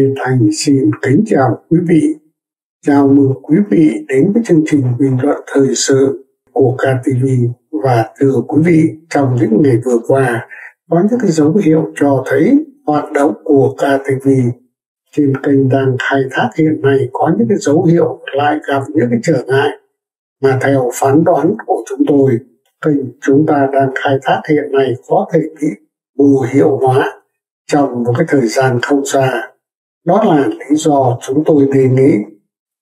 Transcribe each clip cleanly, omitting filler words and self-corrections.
Việt Thành xin kính chào quý vị. Chào mừng quý vị đến với chương trình bình luận thời sự của KTV. Và thưa quý vị, trong những ngày vừa qua, có những cái dấu hiệu cho thấy hoạt động của KTV trên kênh đang khai thác hiện nay có những cái dấu hiệu lại gặp những cái trở ngại. Mà theo phán đoán của chúng tôi, kênh chúng ta đang khai thác hiện nay có thể bị vô hiệu hóa trong một cái thời gian không xa. Đó là lý do chúng tôi đề nghị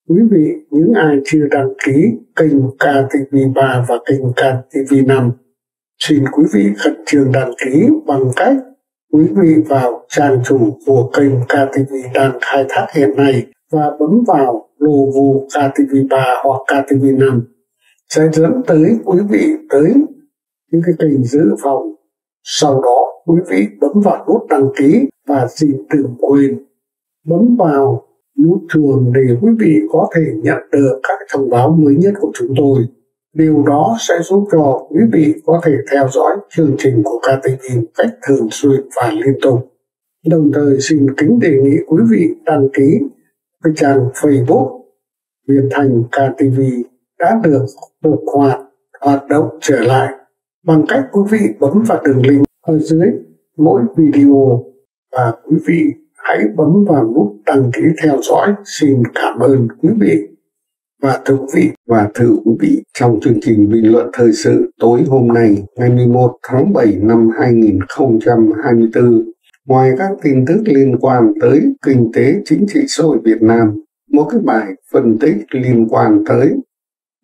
quý vị, những ai chưa đăng ký kênh KTV3 và kênh KTV5, xin quý vị khẩn trương đăng ký bằng cách quý vị vào trang chủ của kênh KTV đang khai thác hiện nay và bấm vào logo KTV3 hoặc KTV5 sẽ dẫn tới quý vị tới những cái kênh dự phòng. Sau đó quý vị bấm vào nút đăng ký và xin đừng quên bấm vào nút chuông để quý vị có thể nhận được các thông báo mới nhất của chúng tôi. Điều đó sẽ giúp cho quý vị có thể theo dõi chương trình của KTV một cách thường xuyên và liên tục. Đồng thời xin kính đề nghị quý vị đăng ký cái trang Facebook Việt Thành KTV đã được phục hoạt động trở lại bằng cách quý vị bấm vào đường link ở dưới mỗi video và quý vị hãy bấm vào nút đăng ký theo dõi. Xin cảm ơn quý vị. Và thưa quý vị và thưa quý vị, trong chương trình bình luận thời sự tối hôm nay ngày 11 tháng 7 năm 2024, ngoài các tin tức liên quan tới kinh tế chính trị xã hội Việt Nam, một cái bài phân tích liên quan tới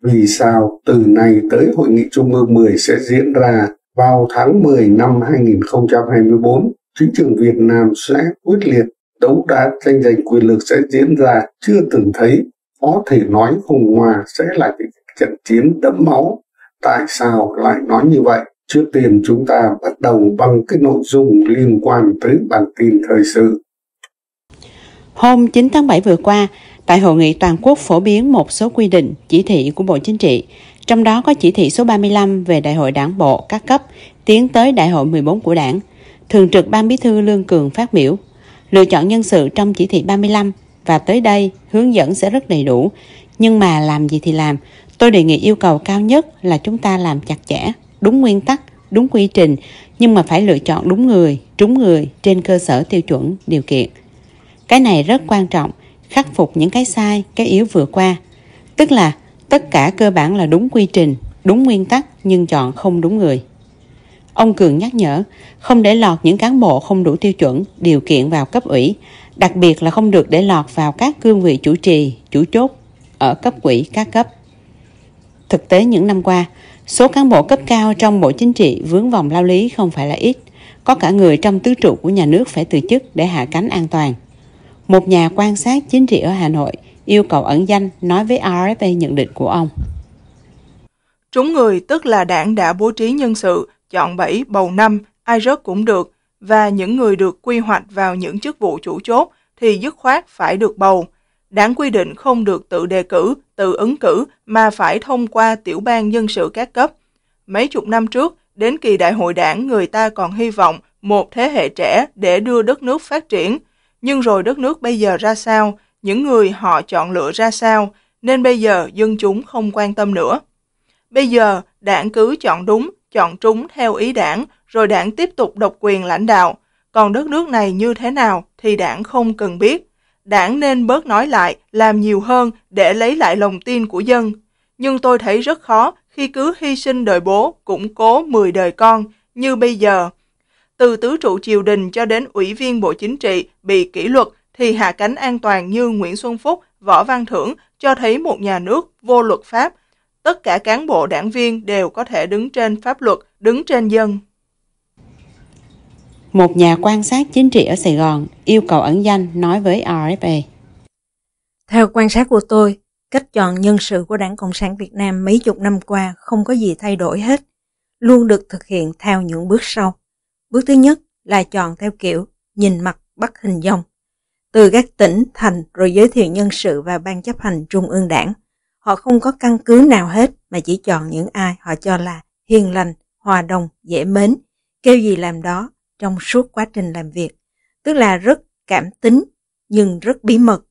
vì sao từ nay tới Hội nghị Trung ương 10 sẽ diễn ra vào tháng 10 năm 2024, chính trường Việt Nam sẽ quyết liệt đấu đá tranh giành quyền lực sẽ diễn ra chưa từng thấy. Có thể nói Hùng Hòa sẽ là những trận chiến đẫm máu. Tại sao lại nói như vậy? Trước tiên chúng ta bắt đầu bằng cái nội dung liên quan tới bản tin thời sự. Hôm 9 tháng 7 vừa qua, tại Hội nghị Toàn quốc phổ biến một số quy định, chỉ thị của Bộ Chính trị, trong đó có chỉ thị số 35 về Đại hội Đảng bộ các cấp tiến tới Đại hội 14 của Đảng. Thường trực Ban Bí thư Lương Cường phát biểu, lựa chọn nhân sự trong chỉ thị 35 và tới đây hướng dẫn sẽ rất đầy đủ, nhưng mà làm gì thì làm, tôi đề nghị yêu cầu cao nhất là chúng ta làm chặt chẽ, đúng nguyên tắc, đúng quy trình, nhưng mà phải lựa chọn đúng người, trúng người trên cơ sở tiêu chuẩn, điều kiện. Cái này rất quan trọng, khắc phục những cái sai, cái yếu vừa qua. Tức là tất cả cơ bản là đúng quy trình, đúng nguyên tắc nhưng chọn không đúng người. Ông Cường nhắc nhở, không để lọt những cán bộ không đủ tiêu chuẩn, điều kiện vào cấp ủy, đặc biệt là không được để lọt vào các cương vị chủ trì, chủ chốt ở cấp ủy các cấp. Thực tế những năm qua, số cán bộ cấp cao trong Bộ Chính trị vướng vòng lao lý không phải là ít, có cả người trong tứ trụ của nhà nước phải từ chức để hạ cánh an toàn. Một nhà quan sát chính trị ở Hà Nội yêu cầu ẩn danh nói với RFA nhận định của ông. Trúng người tức là Đảng đã bố trí nhân sự, chọn 7, bầu 5, ai rớt cũng được, và những người được quy hoạch vào những chức vụ chủ chốt thì dứt khoát phải được bầu. Đảng quy định không được tự đề cử, tự ứng cử mà phải thông qua tiểu ban nhân sự các cấp. Mấy chục năm trước, đến kỳ đại hội Đảng người ta còn hy vọng một thế hệ trẻ để đưa đất nước phát triển. Nhưng rồi đất nước bây giờ ra sao, những người họ chọn lựa ra sao, nên bây giờ dân chúng không quan tâm nữa. Bây giờ, Đảng cứ chọn đúng, chọn trúng theo ý Đảng, rồi Đảng tiếp tục độc quyền lãnh đạo. Còn đất nước này như thế nào thì Đảng không cần biết. Đảng nên bớt nói lại, làm nhiều hơn để lấy lại lòng tin của dân. Nhưng tôi thấy rất khó khi cứ hy sinh đời bố, củng cố 10 đời con như bây giờ. Từ tứ trụ triều đình cho đến ủy viên Bộ Chính trị bị kỷ luật thì hạ cánh an toàn như Nguyễn Xuân Phúc, Võ Văn Thưởng cho thấy một nhà nước vô luật pháp. Tất cả cán bộ đảng viên đều có thể đứng trên pháp luật, đứng trên dân. Một nhà quan sát chính trị ở Sài Gòn yêu cầu ẩn danh nói với RFA. Theo quan sát của tôi, cách chọn nhân sự của Đảng Cộng sản Việt Nam mấy chục năm qua không có gì thay đổi hết, luôn được thực hiện theo những bước sau. Bước thứ nhất là chọn theo kiểu nhìn mặt bắt hình dong, từ các tỉnh, thành rồi giới thiệu nhân sự và ban chấp hành trung ương đảng. Họ không có căn cứ nào hết mà chỉ chọn những ai họ cho là hiền lành, hòa đồng, dễ mến, kêu gì làm đó trong suốt quá trình làm việc. Tức là rất cảm tính, nhưng rất bí mật.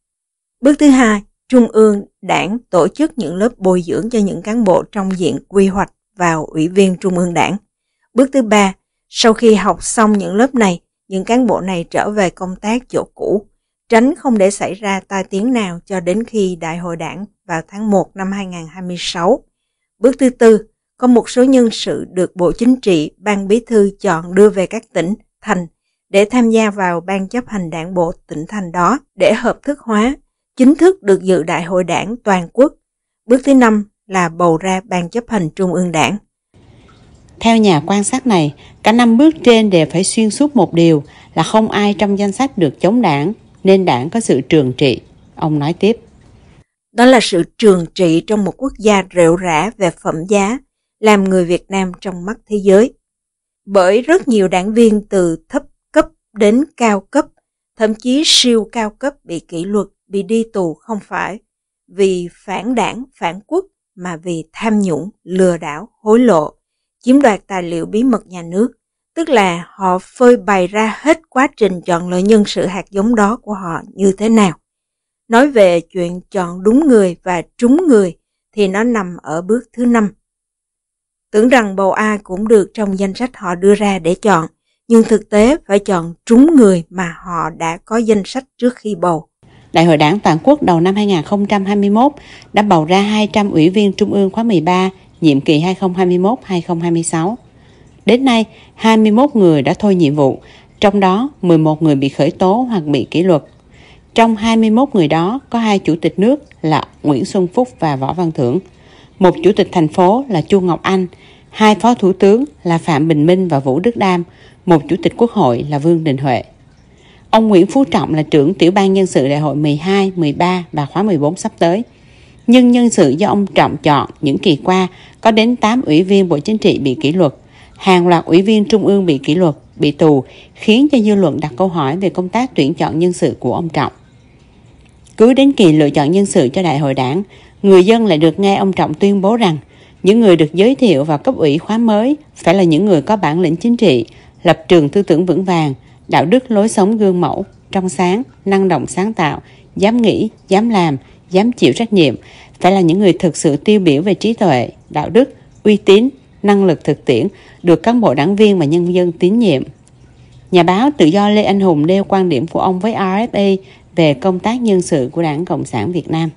Bước thứ hai, Trung ương Đảng tổ chức những lớp bồi dưỡng cho những cán bộ trong diện quy hoạch vào Ủy viên Trung ương Đảng. Bước thứ ba, sau khi học xong những lớp này, những cán bộ này trở về công tác chỗ cũ, tránh không để xảy ra tai tiếng nào cho đến khi Đại hội Đảng vào tháng 1 năm 2026. Bước thứ tư, có một số nhân sự được Bộ Chính trị, Ban Bí thư chọn đưa về các tỉnh, thành để tham gia vào Ban chấp hành Đảng bộ tỉnh thành đó để hợp thức hóa, chính thức được dự Đại hội Đảng toàn quốc. Bước thứ năm là bầu ra Ban chấp hành Trung ương Đảng. Theo nhà quan sát này, cả năm bước trên đều phải xuyên suốt một điều là không ai trong danh sách được chống đảng, nên đảng có sự trường trị. Ông nói tiếp. Đó là sự trường trị trong một quốc gia rệu rã về phẩm giá, làm người Việt Nam trong mắt thế giới. Bởi rất nhiều đảng viên từ thấp cấp đến cao cấp, thậm chí siêu cao cấp bị kỷ luật, bị đi tù không phải vì phản đảng, phản quốc, mà vì tham nhũng, lừa đảo, hối lộ, chiếm đoạt tài liệu bí mật nhà nước, tức là họ phơi bày ra hết quá trình chọn lựa nhân sự hạt giống đó của họ như thế nào. Nói về chuyện chọn đúng người và trúng người thì nó nằm ở bước thứ năm. Tưởng rằng bầu ai cũng được trong danh sách họ đưa ra để chọn, nhưng thực tế phải chọn trúng người mà họ đã có danh sách trước khi bầu. Đại hội Đảng toàn quốc đầu năm 2021 đã bầu ra 200 ủy viên Trung ương khóa 13, nhiệm kỳ 2021-2026. Đến nay, 21 người đã thôi nhiệm vụ, trong đó 11 người bị khởi tố hoặc bị kỷ luật. Trong 21 người đó có 2 chủ tịch nước là Nguyễn Xuân Phúc và Võ Văn Thưởng, một chủ tịch thành phố là Chu Ngọc Anh, 2 phó thủ tướng là Phạm Bình Minh và Vũ Đức Đam, một chủ tịch Quốc hội là Vương Đình Huệ. Ông Nguyễn Phú Trọng là trưởng tiểu ban nhân sự đại hội 12, 13 và khóa 14 sắp tới. Nhưng nhân sự do ông Trọng chọn những kỳ qua có đến 8 ủy viên Bộ Chính trị bị kỷ luật, hàng loạt ủy viên Trung ương bị kỷ luật, bị tù, khiến cho dư luận đặt câu hỏi về công tác tuyển chọn nhân sự của ông Trọng. Cứ đến kỳ lựa chọn nhân sự cho Đại hội Đảng, người dân lại được nghe ông Trọng tuyên bố rằng những người được giới thiệu vào cấp ủy khóa mới phải là những người có bản lĩnh chính trị, lập trường tư tưởng vững vàng, đạo đức lối sống gương mẫu, trong sáng, năng động sáng tạo, dám nghĩ, dám làm, dám chịu trách nhiệm, phải là những người thực sự tiêu biểu về trí tuệ, đạo đức, uy tín, năng lực thực tiễn, được cán bộ đảng viên và nhân dân tín nhiệm. Nhà báo tự do Lê Anh Hùng nêu quan điểm của ông với RFA về công tác nhân sự của Đảng Cộng sản Việt Nam.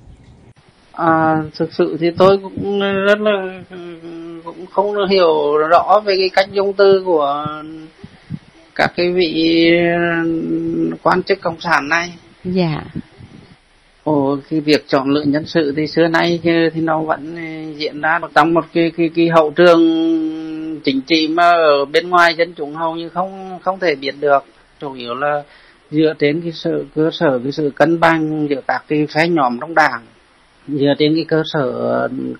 Thực sự thì tôi cũng rất là cũng không hiểu rõ về cái cách dung tư của các cái vị quan chức cộng sản này. Dạ. Cái việc chọn lựa nhân sự thì xưa nay thì nó vẫn diễn ra trong một cái hậu trường chính trị mà ở bên ngoài dân chúng hầu như không thể biết được. Chủ yếu là dựa trên cái sự cơ sở, cái sự cân bằng giữa các cái phe nhóm trong đảng, dựa trên cái cơ sở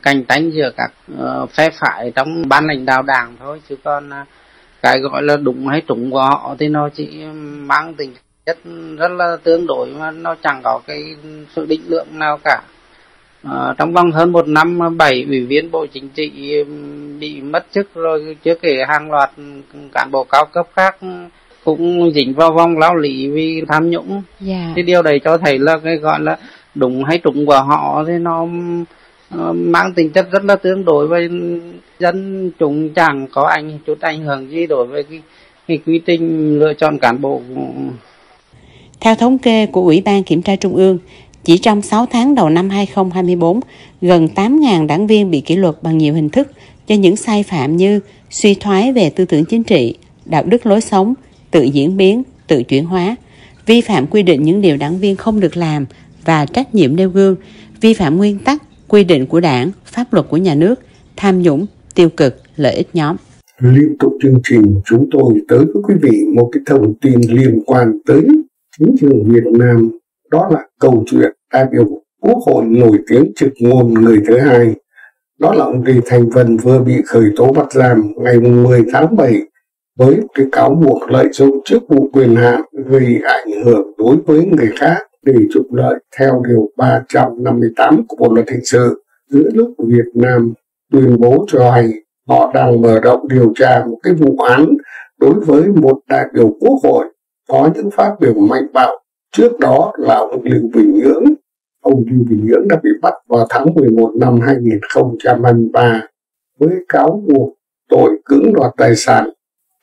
cạnh tranh giữa các phe phái trong ban lãnh đạo đảng thôi, chứ còn cái gọi là đúng hay trúng của họ thì nó chỉ mang tính chất rất là tương đối mà nó chẳng có cái sự định lượng nào cả. Trong vòng hơn một năm, 7 ủy viên Bộ Chính trị bị mất chức rồi, chưa kể hàng loạt cán bộ cao cấp khác cũng dính vào vòng lao lý vì tham nhũng. Yeah. Thì điều đấy cho thấy là cái gọi là đúng hay trúng của họ thì nó mang tính chất rất là tương đối, với dân chúng chẳng có chút ảnh hưởng gì đối với cái quy trình lựa chọn cán bộ. Theo thống kê của Ủy ban Kiểm tra Trung ương, chỉ trong 6 tháng đầu năm 2024, gần 8.000 đảng viên bị kỷ luật bằng nhiều hình thức cho những sai phạm như suy thoái về tư tưởng chính trị, đạo đức lối sống, tự diễn biến, tự chuyển hóa, vi phạm quy định những điều đảng viên không được làm và trách nhiệm nêu gương, vi phạm nguyên tắc, quy định của đảng, pháp luật của nhà nước, tham nhũng, tiêu cực, lợi ích nhóm. Liên tục chương trình chúng tôi tới với quý vị một cái thông tin liên quan tới chính trường Việt Nam, đó là câu chuyện đại biểu Quốc hội nổi tiếng trực ngôn người thứ hai, đó là ông Lê Thanh Vân vừa bị khởi tố bắt giam ngày 10 tháng 7 với cái cáo buộc lợi dụng chức vụ quyền hạn gây ảnh hưởng đối với người khác để trục lợi theo điều 358 của Bộ luật hình sự. Giữa lúc Việt Nam tuyên bố cho hay họ đang mở rộng điều tra một cái vụ án đối với một đại biểu Quốc hội có những phát biểu mạnh bạo Trước đó là ông Lưu Bình Nhưỡng. Ông Lưu Bình Nhưỡng đã bị bắt vào tháng 11 năm 2023 với cáo buộc tội cưỡng đoạt tài sản.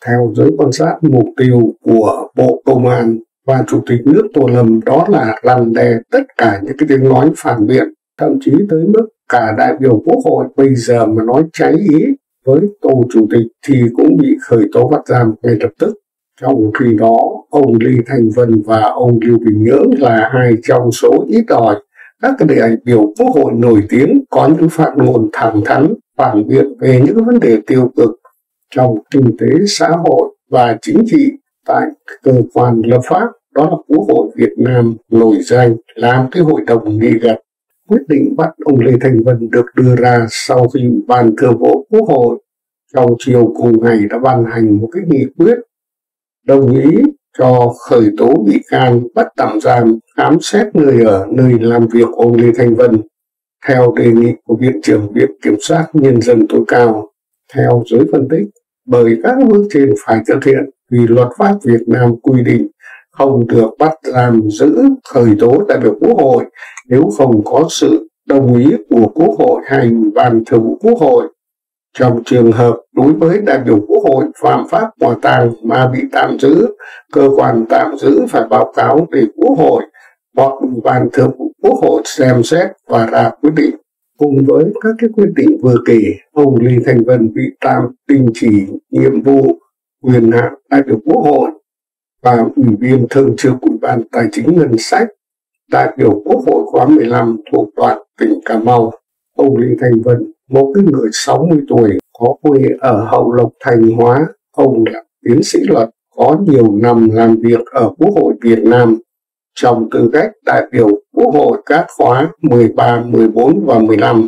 Theo giới quan sát, mục tiêu của Bộ Công an và Chủ tịch nước Tô Lâm đó là răn đe tất cả những cái tiếng nói phản biện, thậm chí tới mức cả đại biểu Quốc hội bây giờ mà nói trái ý với Tô Chủ tịch thì cũng bị khởi tố bắt giam ngay lập tức. Trong khi đó, ông Lê Thanh Vân và ông Lưu Bình Nhưỡng là hai trong số ít ỏi các đại biểu Quốc hội nổi tiếng có những phát ngôn thẳng thắn, phản biện về những vấn đề tiêu cực trong kinh tế, xã hội và chính trị tại cơ quan lập pháp, đó là Quốc hội Việt Nam, nổi danh làm cái hội đồng nghị gật. Quyết định bắt ông Lê Thanh Vân được đưa ra sau khi Ban Thường vụ Quốc hội trong chiều cùng ngày đã ban hành một cái nghị quyết đồng ý cho khởi tố bị can, bắt tạm giam, khám xét nơi ở, nơi làm việc của ông Lê Thanh Vân theo đề nghị của Viện trưởng Viện Kiểm sát Nhân dân tối cao. Theo giới phân tích, bởi các bước trên phải thực hiện vì luật pháp Việt Nam quy định không được bắt giam giữ, khởi tố đại biểu Quốc hội nếu không có sự đồng ý của Quốc hội hay Ban Thường vụ Quốc hội. Trong trường hợp đối với đại biểu Quốc hội phạm pháp hòa tang mà bị tạm giữ, cơ quan tạm giữ phải báo cáo để Quốc hội hoặc Ban Thường vụ Quốc hội xem xét và ra quyết định. Cùng với các cái quyết định vừa kể, ông Lê Thanh Vân bị tạm đình chỉ nhiệm vụ, quyền hạn đại biểu Quốc hội và ủy viên thường trực Ủy ban Tài chính Ngân sách đại biểu Quốc hội khóa 15 thuộc đoàn tỉnh Cà Mau. Ông Lê Thanh Vân, một cái người 60 tuổi có quê ở Hậu Lộc, Thanh Hóa, ông là tiến sĩ luật, có nhiều năm làm việc ở Quốc hội Việt Nam trong tư cách đại biểu Quốc hội các khóa 13, 14 và 15,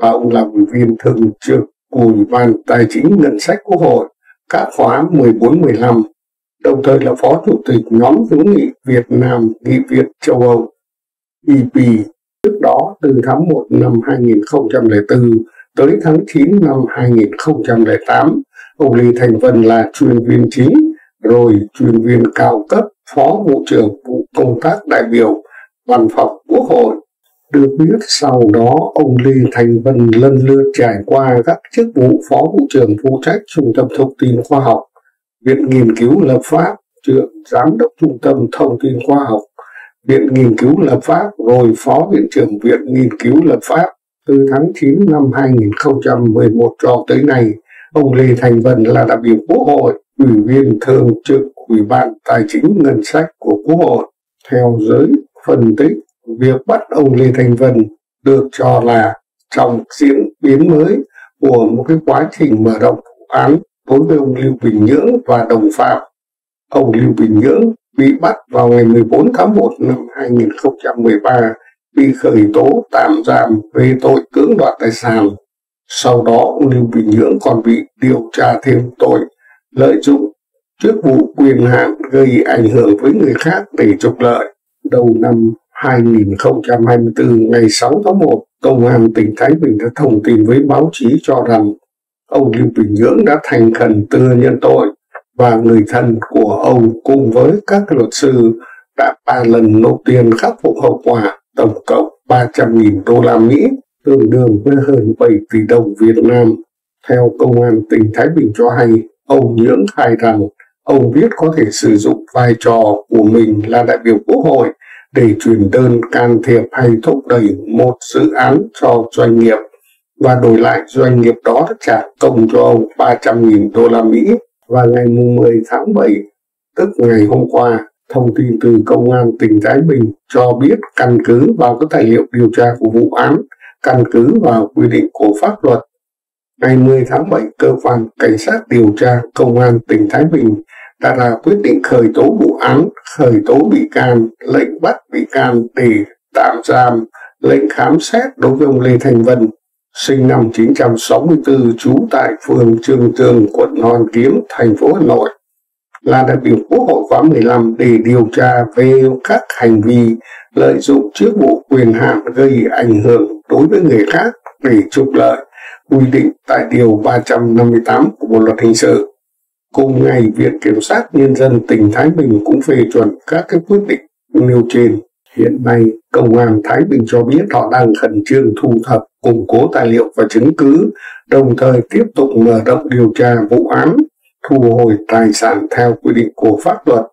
và ông là ủy viên thường trực của Ủy ban Tài chính Ngân sách Quốc hội các khóa 14, 15, đồng thời là phó chủ tịch nhóm hữu nghị Việt Nam Nghị viện châu Âu EP. Trước đó, từ tháng 1 năm 2004 tới tháng 9 năm 2008, ông Lê Thanh Vân là chuyên viên chính, rồi chuyên viên cao cấp, phó vụ trưởng vụ công tác đại biểu, văn phòng Quốc hội. Được biết, sau đó ông Lê Thanh Vân lần lượt trải qua các chức vụ phó vụ trưởng phụ trách Trung tâm Thông tin Khoa học, Viện Nghiên cứu Lập pháp, trưởng giám đốc Trung tâm Thông tin Khoa học, Viện Nghiên cứu Lập pháp, rồi phó viện trưởng Viện Nghiên cứu Lập pháp. Từ tháng 9 năm 2011 cho tới nay, ông Lê Thanh Vân là đại biểu Quốc hội, ủy viên thường trực Ủy ban Tài chính Ngân sách của Quốc hội. Theo giới phân tích, việc bắt ông Lê Thanh Vân được cho là trong diễn biến mới của một cái quá trình mở rộng vụ án đối với ông Lưu Bình Nhưỡng và đồng phạm. Ông Lưu Bình Nhưỡng bị bắt vào ngày 14 tháng 1 năm 2013, bị khởi tố tạm giam về tội cưỡng đoạt tài sản. Sau đó, ông Lưu Bình Nhưỡng còn bị điều tra thêm tội lợi dụng chức vụ quyền hạn gây ảnh hưởng với người khác để trục lợi. Đầu năm 2024, ngày 6 tháng 1, Công an tỉnh Thái Bình đã thông tin với báo chí cho rằng ông Lưu Bình Nhưỡng đã thành khẩn thừa nhận tội và người thân của ông cùng với các luật sư đã 3 lần nộp tiền khắc phục hậu quả, tổng cộng 300.000 đô la Mỹ, tương đương với hơn 7 tỷ đồng Việt Nam. Theo Công an tỉnh Thái Bình cho hay, ông Nhưỡng khai rằng ông biết có thể sử dụng vai trò của mình là đại biểu Quốc hội để chuyển đơn can thiệp hay thúc đẩy một dự án cho doanh nghiệp, và đổi lại doanh nghiệp đó trả công cho ông 300.000 đô la Mỹ. Và ngày 10 tháng 7, tức ngày hôm qua, thông tin từ Công an tỉnh Thái Bình cho biết căn cứ vào các tài liệu điều tra của vụ án, căn cứ vào quy định của pháp luật. Ngày 10 tháng 7, Cơ quan Cảnh sát điều tra Công an tỉnh Thái Bình đã ra quyết định khởi tố vụ án, khởi tố bị can, lệnh bắt bị can để tạm giam, lệnh khám xét đối với ông Lê Thanh Vân, sinh năm 1964, trú tại phường Trường Tường, quận Hoàn Kiếm, thành phố Hà Nội, là đại biểu Quốc hội khóa 15 để điều tra về các hành vi lợi dụng chức vụ quyền hạn gây ảnh hưởng đối với người khác để trục lợi, quy định tại Điều 358 của Bộ Luật Hình sự. Cùng ngày, Viện Kiểm sát Nhân dân tỉnh Thái Bình cũng phê chuẩn các quyết định nêu trên. Hiện nay, Công an Thái Bình cho biết họ đang khẩn trương thu thập, củng cố tài liệu và chứng cứ, đồng thời tiếp tục mở rộng điều tra vụ án, thu hồi tài sản theo quy định của pháp luật.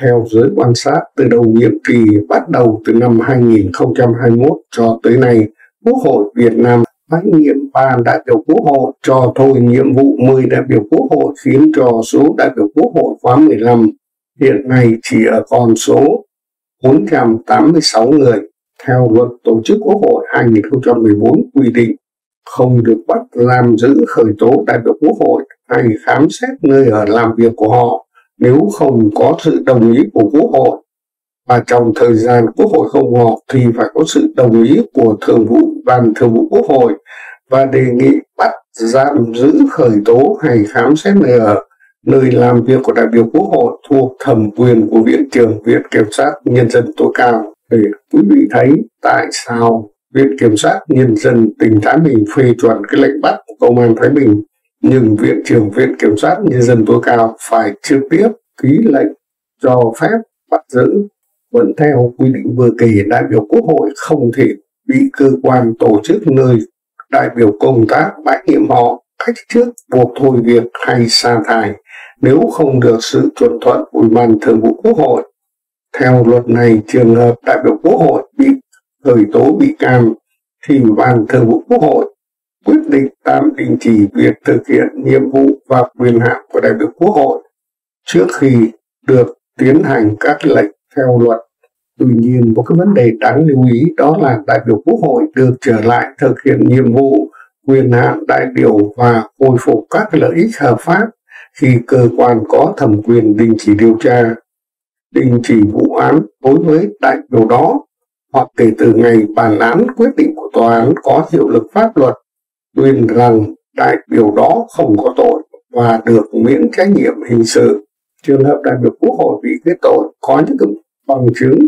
Theo giới quan sát, từ đầu nhiệm kỳ bắt đầu từ năm 2021 cho tới nay, Quốc hội Việt Nam bãi nhiệm 3 đại biểu Quốc hội, cho thôi nhiệm vụ 10 đại biểu Quốc hội, khiến cho số đại biểu Quốc hội khóa 15 hiện nay chỉ ở con số 486 người. Theo luật tổ chức Quốc hội 2014 quy định, không được bắt giam giữ, khởi tố đại biểu Quốc hội hay khám xét nơi ở làm việc của họ nếu không có sự đồng ý của Quốc hội, và trong thời gian Quốc hội không họp thì phải có sự đồng ý của Ban Thường vụ Quốc hội, và đề nghị bắt giam giữ, khởi tố hay khám xét nơi ở, nơi làm việc của đại biểu Quốc hội thuộc thẩm quyền của Viện trưởng Viện Kiểm sát Nhân dân tối cao. Để quý vị thấy tại sao Viện Kiểm sát Nhân dân tỉnh Thái Bình phê chuẩn cái lệnh bắt của Công an Thái Bình, nhưng Viện trưởng Viện Kiểm sát Nhân dân tối cao phải trực tiếp ký lệnh cho phép bắt giữ. Vẫn theo quy định vừa kể, đại biểu Quốc hội không thể bị cơ quan tổ chức nơi đại biểu công tác bãi nhiệm họ cách trước, buộc thôi việc hay sa thải nếu không được sự chuẩn thuận của Ban Thường vụ Quốc hội. Theo luật này, trường hợp đại biểu Quốc hội bị khởi tố bị can thì Ban Thường vụ Quốc hội quyết định tạm đình chỉ việc thực hiện nhiệm vụ và quyền hạn của đại biểu Quốc hội trước khi được tiến hành các lệnh theo luật. Tuy nhiên, một cái vấn đề đáng lưu ý đó là đại biểu Quốc hội được trở lại thực hiện nhiệm vụ, quyền hạn đại biểu và khôi phục các lợi ích hợp pháp khi cơ quan có thẩm quyền đình chỉ điều tra, đình chỉ vụ án đối với đại biểu đó, hoặc kể từ ngày bản án quyết định của tòa án có hiệu lực pháp luật tuyên rằng đại biểu đó không có tội và được miễn trách nhiệm hình sự. Trường hợp đại biểu Quốc hội bị kết tội có những bằng chứng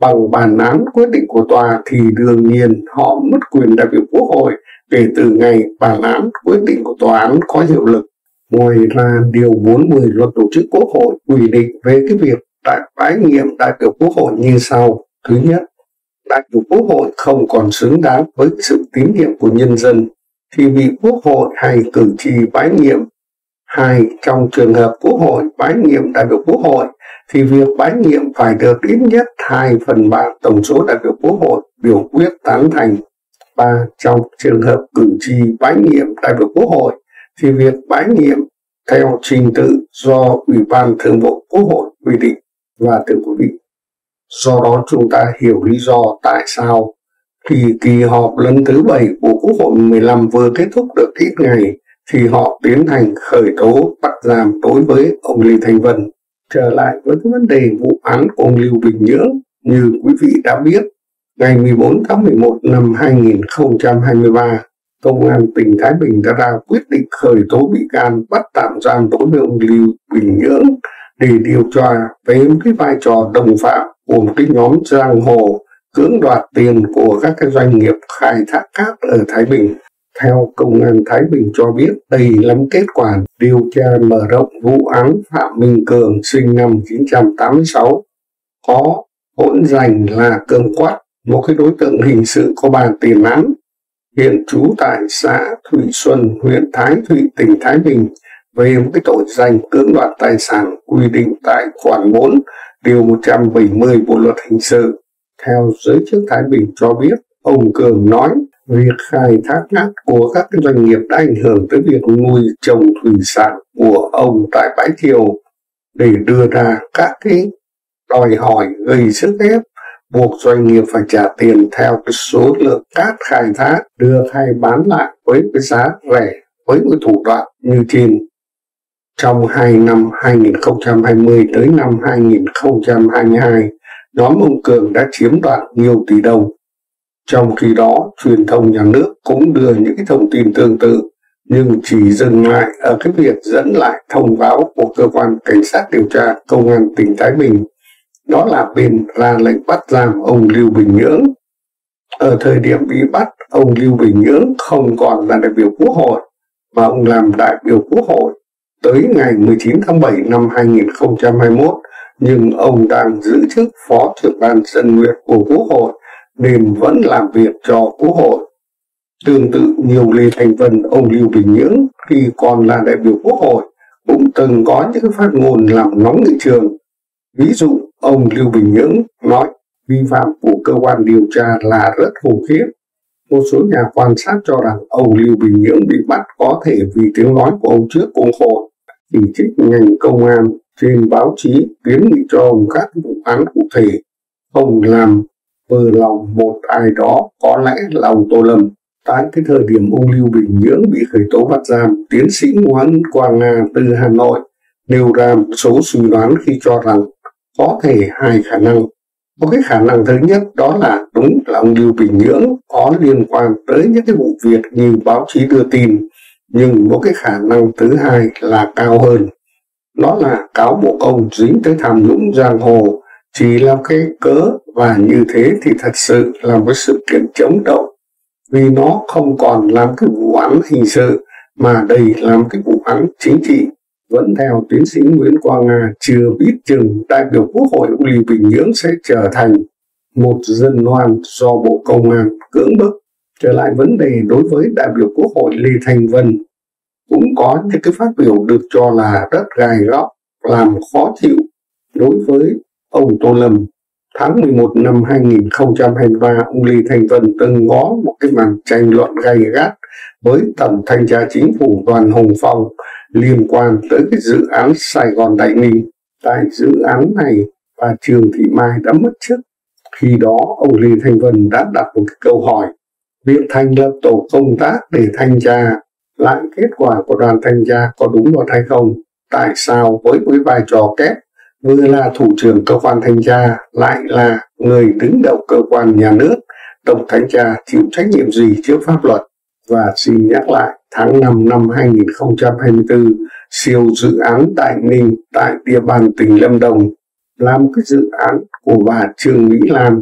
bằng bản án quyết định của tòa thì đương nhiên họ mất quyền đại biểu Quốc hội kể từ ngày bản án quyết định của tòa án có hiệu lực. Ngoài ra, điều 40 luật tổ chức Quốc hội quy định về cái việc bãi nhiệm đại biểu Quốc hội như sau. Thứ nhất, đại biểu Quốc hội không còn xứng đáng với sự tín nhiệm của nhân dân thì bị Quốc hội hay cử tri bãi nhiệm. Hai, trong trường hợp Quốc hội bãi nhiệm đại biểu Quốc hội thì việc bãi nhiệm phải được ít nhất 2/3 tổng số đại biểu Quốc hội biểu quyết tán thành. Ba, trong trường hợp cử tri bãi nhiệm đại biểu Quốc hội thì việc bãi nhiệm theo trình tự do Ủy ban Thường vụ Quốc hội quy định. Và thưa quý vị, do đó chúng ta hiểu lý do tại sao khi kỳ họp lần thứ 7 của Quốc hội 15 vừa kết thúc được ít ngày thì họ tiến hành khởi tố bắt giam đối với ông Lê Thanh Vân. Trở lại với cái vấn đề vụ án của ông Lưu Bình Nhưỡng, như quý vị đã biết, ngày 14 tháng 11 năm 2023, Công an tỉnh Thái Bình đã ra quyết định khởi tố bị can bắt tạm giam đối với ông Lưu Bình Nhưỡng để điều tra về cái vai trò đồng phạm của một cái nhóm giang hồ cưỡng đoạt tiền của các cái doanh nghiệp khai thác cát ở Thái Bình. Theo Công an Thái Bình cho biết, đây là kết quả điều tra mở rộng vụ án Phạm Minh Cường sinh năm 1986, có hỗn danh là Cường Quát, một cái đối tượng hình sự có 3 tiền án, hiện trú tại xã Thụy Xuân, huyện Thái Thụy, tỉnh Thái Bình, về một cái tội danh cưỡng đoạt tài sản quy định tại khoản 4 điều 170 Bộ luật hình sự. Theo giới chức Thái Bình cho biết, ông Cường nói việc khai thác cát của các doanh nghiệp đã ảnh hưởng tới việc nuôi trồng thủy sản của ông tại bãi Thiều, để đưa ra các cái đòi hỏi gây sức ép buộc doanh nghiệp phải trả tiền theo cái số lượng cát khai thác đưa hay bán lại với cái giá rẻ với cái thủ đoạn như trên. Trong 2 năm 2020 tới năm 2022, nhóm ông Cường đã chiếm đoạt nhiều tỷ đồng. Trong khi đó, truyền thông nhà nước cũng đưa những cái thông tin tương tự, nhưng chỉ dừng lại ở cái việc dẫn lại thông báo của cơ quan cảnh sát điều tra Công an tỉnh Thái Bình, đó là bên ra lệnh bắt giam ông Lưu Bình Nhưỡng. Ở thời điểm bị bắt, ông Lưu Bình Nhưỡng không còn là đại biểu Quốc hội, mà ông làm đại biểu Quốc hội tới ngày 19 tháng 7 năm 2021, nhưng ông đang giữ chức Phó trưởng ban dân nguyện của Quốc hội nên vẫn làm việc cho Quốc hội. Tương tự nhiều Lê Thanh Vân, ông Lưu Bình Nhưỡng khi còn là đại biểu Quốc hội cũng từng có những phát ngôn làm nóng nghị trường. Ví dụ, ông Lưu Bình Nhưỡng nói vi phạm của cơ quan điều tra là rất khủng khiếp. Một số nhà quan sát cho rằng ông Lưu Bình Nhưỡng bị bắt có thể vì tiếng nói của ông trước Quốc hội, chỉ trích ngành công an. Trên báo chí kiến nghị cho ông các vụ án cụ thể, ông làm vừa lòng một ai đó, có lẽ là ông Tô Lâm. Tại cái thời điểm ông Lưu Bình Nhưỡng bị khởi tố bắt giam, tiến sĩ Nguyễn Quang Nga từ Hà Nội nêu ra một số suy đoán khi cho rằng có thể hai khả năng. Có cái khả năng thứ nhất đó là đúng là ông Lưu Bình Nhưỡng có liên quan tới những cái vụ việc như báo chí đưa tin, nhưng có cái khả năng thứ hai là cao hơn. Đó là cáo buộc ông dính tới tham nhũng giang hồ chỉ là cái cớ, và như thế thì thật sự là một sự kiện chống động, vì nó không còn làm cái vụ án hình sự mà đây làm cái vụ án chính trị. Vẫn theo tiến sĩ Nguyễn Quang Nga, chưa biết chừng đại biểu Quốc hội ông Lưu Bình Nhưỡng sẽ trở thành một dân oan do Bộ Công an cưỡng bức. Trở lại vấn đề đối với đại biểu Quốc hội Lê Thanh Vân, cũng có những cái phát biểu được cho là rất gai góc, làm khó chịu đối với ông Tô Lâm. Tháng 11 năm 2023, ông Lê Thanh Vân từng ngó một cái màn tranh luận gay gắt với Tổng Thanh tra Chính phủ Đoàn Hồng Phong liên quan tới cái dự án Sài Gòn Đại Ninh. Tại dự án này, bà Trương Thị Mai đã mất chức. Khi đó, ông Lê Thanh Vân đã đặt một cái câu hỏi, việc thành lập tổ công tác để thanh tra lại kết quả của đoàn thanh tra có đúng luật hay không? Tại sao với vai trò kép, vừa là thủ trưởng cơ quan thanh tra, lại là người đứng đầu cơ quan nhà nước, tổng thanh tra chịu trách nhiệm gì trước pháp luật? Và xin nhắc lại, tháng 5 năm 2024, siêu dự án Đại Ninh tại địa bàn tỉnh Lâm Đồng, làm cái dự án của bà Trương Mỹ Lan,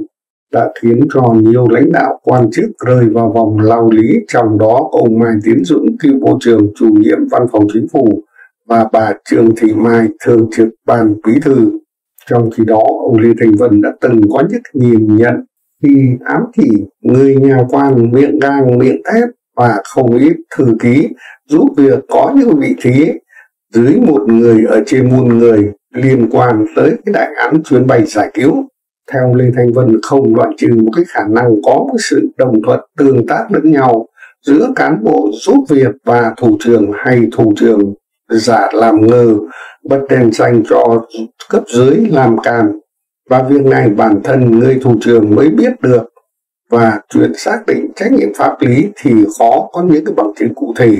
đã khiến cho nhiều lãnh đạo quan chức rơi vào vòng lao lý, trong đó ông Mai Tiến Dũng, cựu Bộ trưởng chủ nhiệm Văn phòng Chính phủ, và bà Trương Thị Mai, thường trực Ban Bí thư. Trong khi đó, ông Lê Thanh Vân đã từng có những nhìn nhận khi ám thị người nhà quan miệng gang miệng thép và không ít thư ký giúp việc có những vị trí dưới một người ở trên muôn người liên quan tới cái đại án chuyến bay giải cứu. Theo Lê Thanh Vân, không loại trừ một cái khả năng có một sự đồng thuận tương tác lẫn nhau giữa cán bộ giúp việc và thủ trưởng, hay thủ trưởng giả làm ngơ bật đèn xanh cho cấp dưới làm càn, và việc này bản thân người thủ trưởng mới biết được, và chuyện xác định trách nhiệm pháp lý thì khó có những cái bằng chứng cụ thể.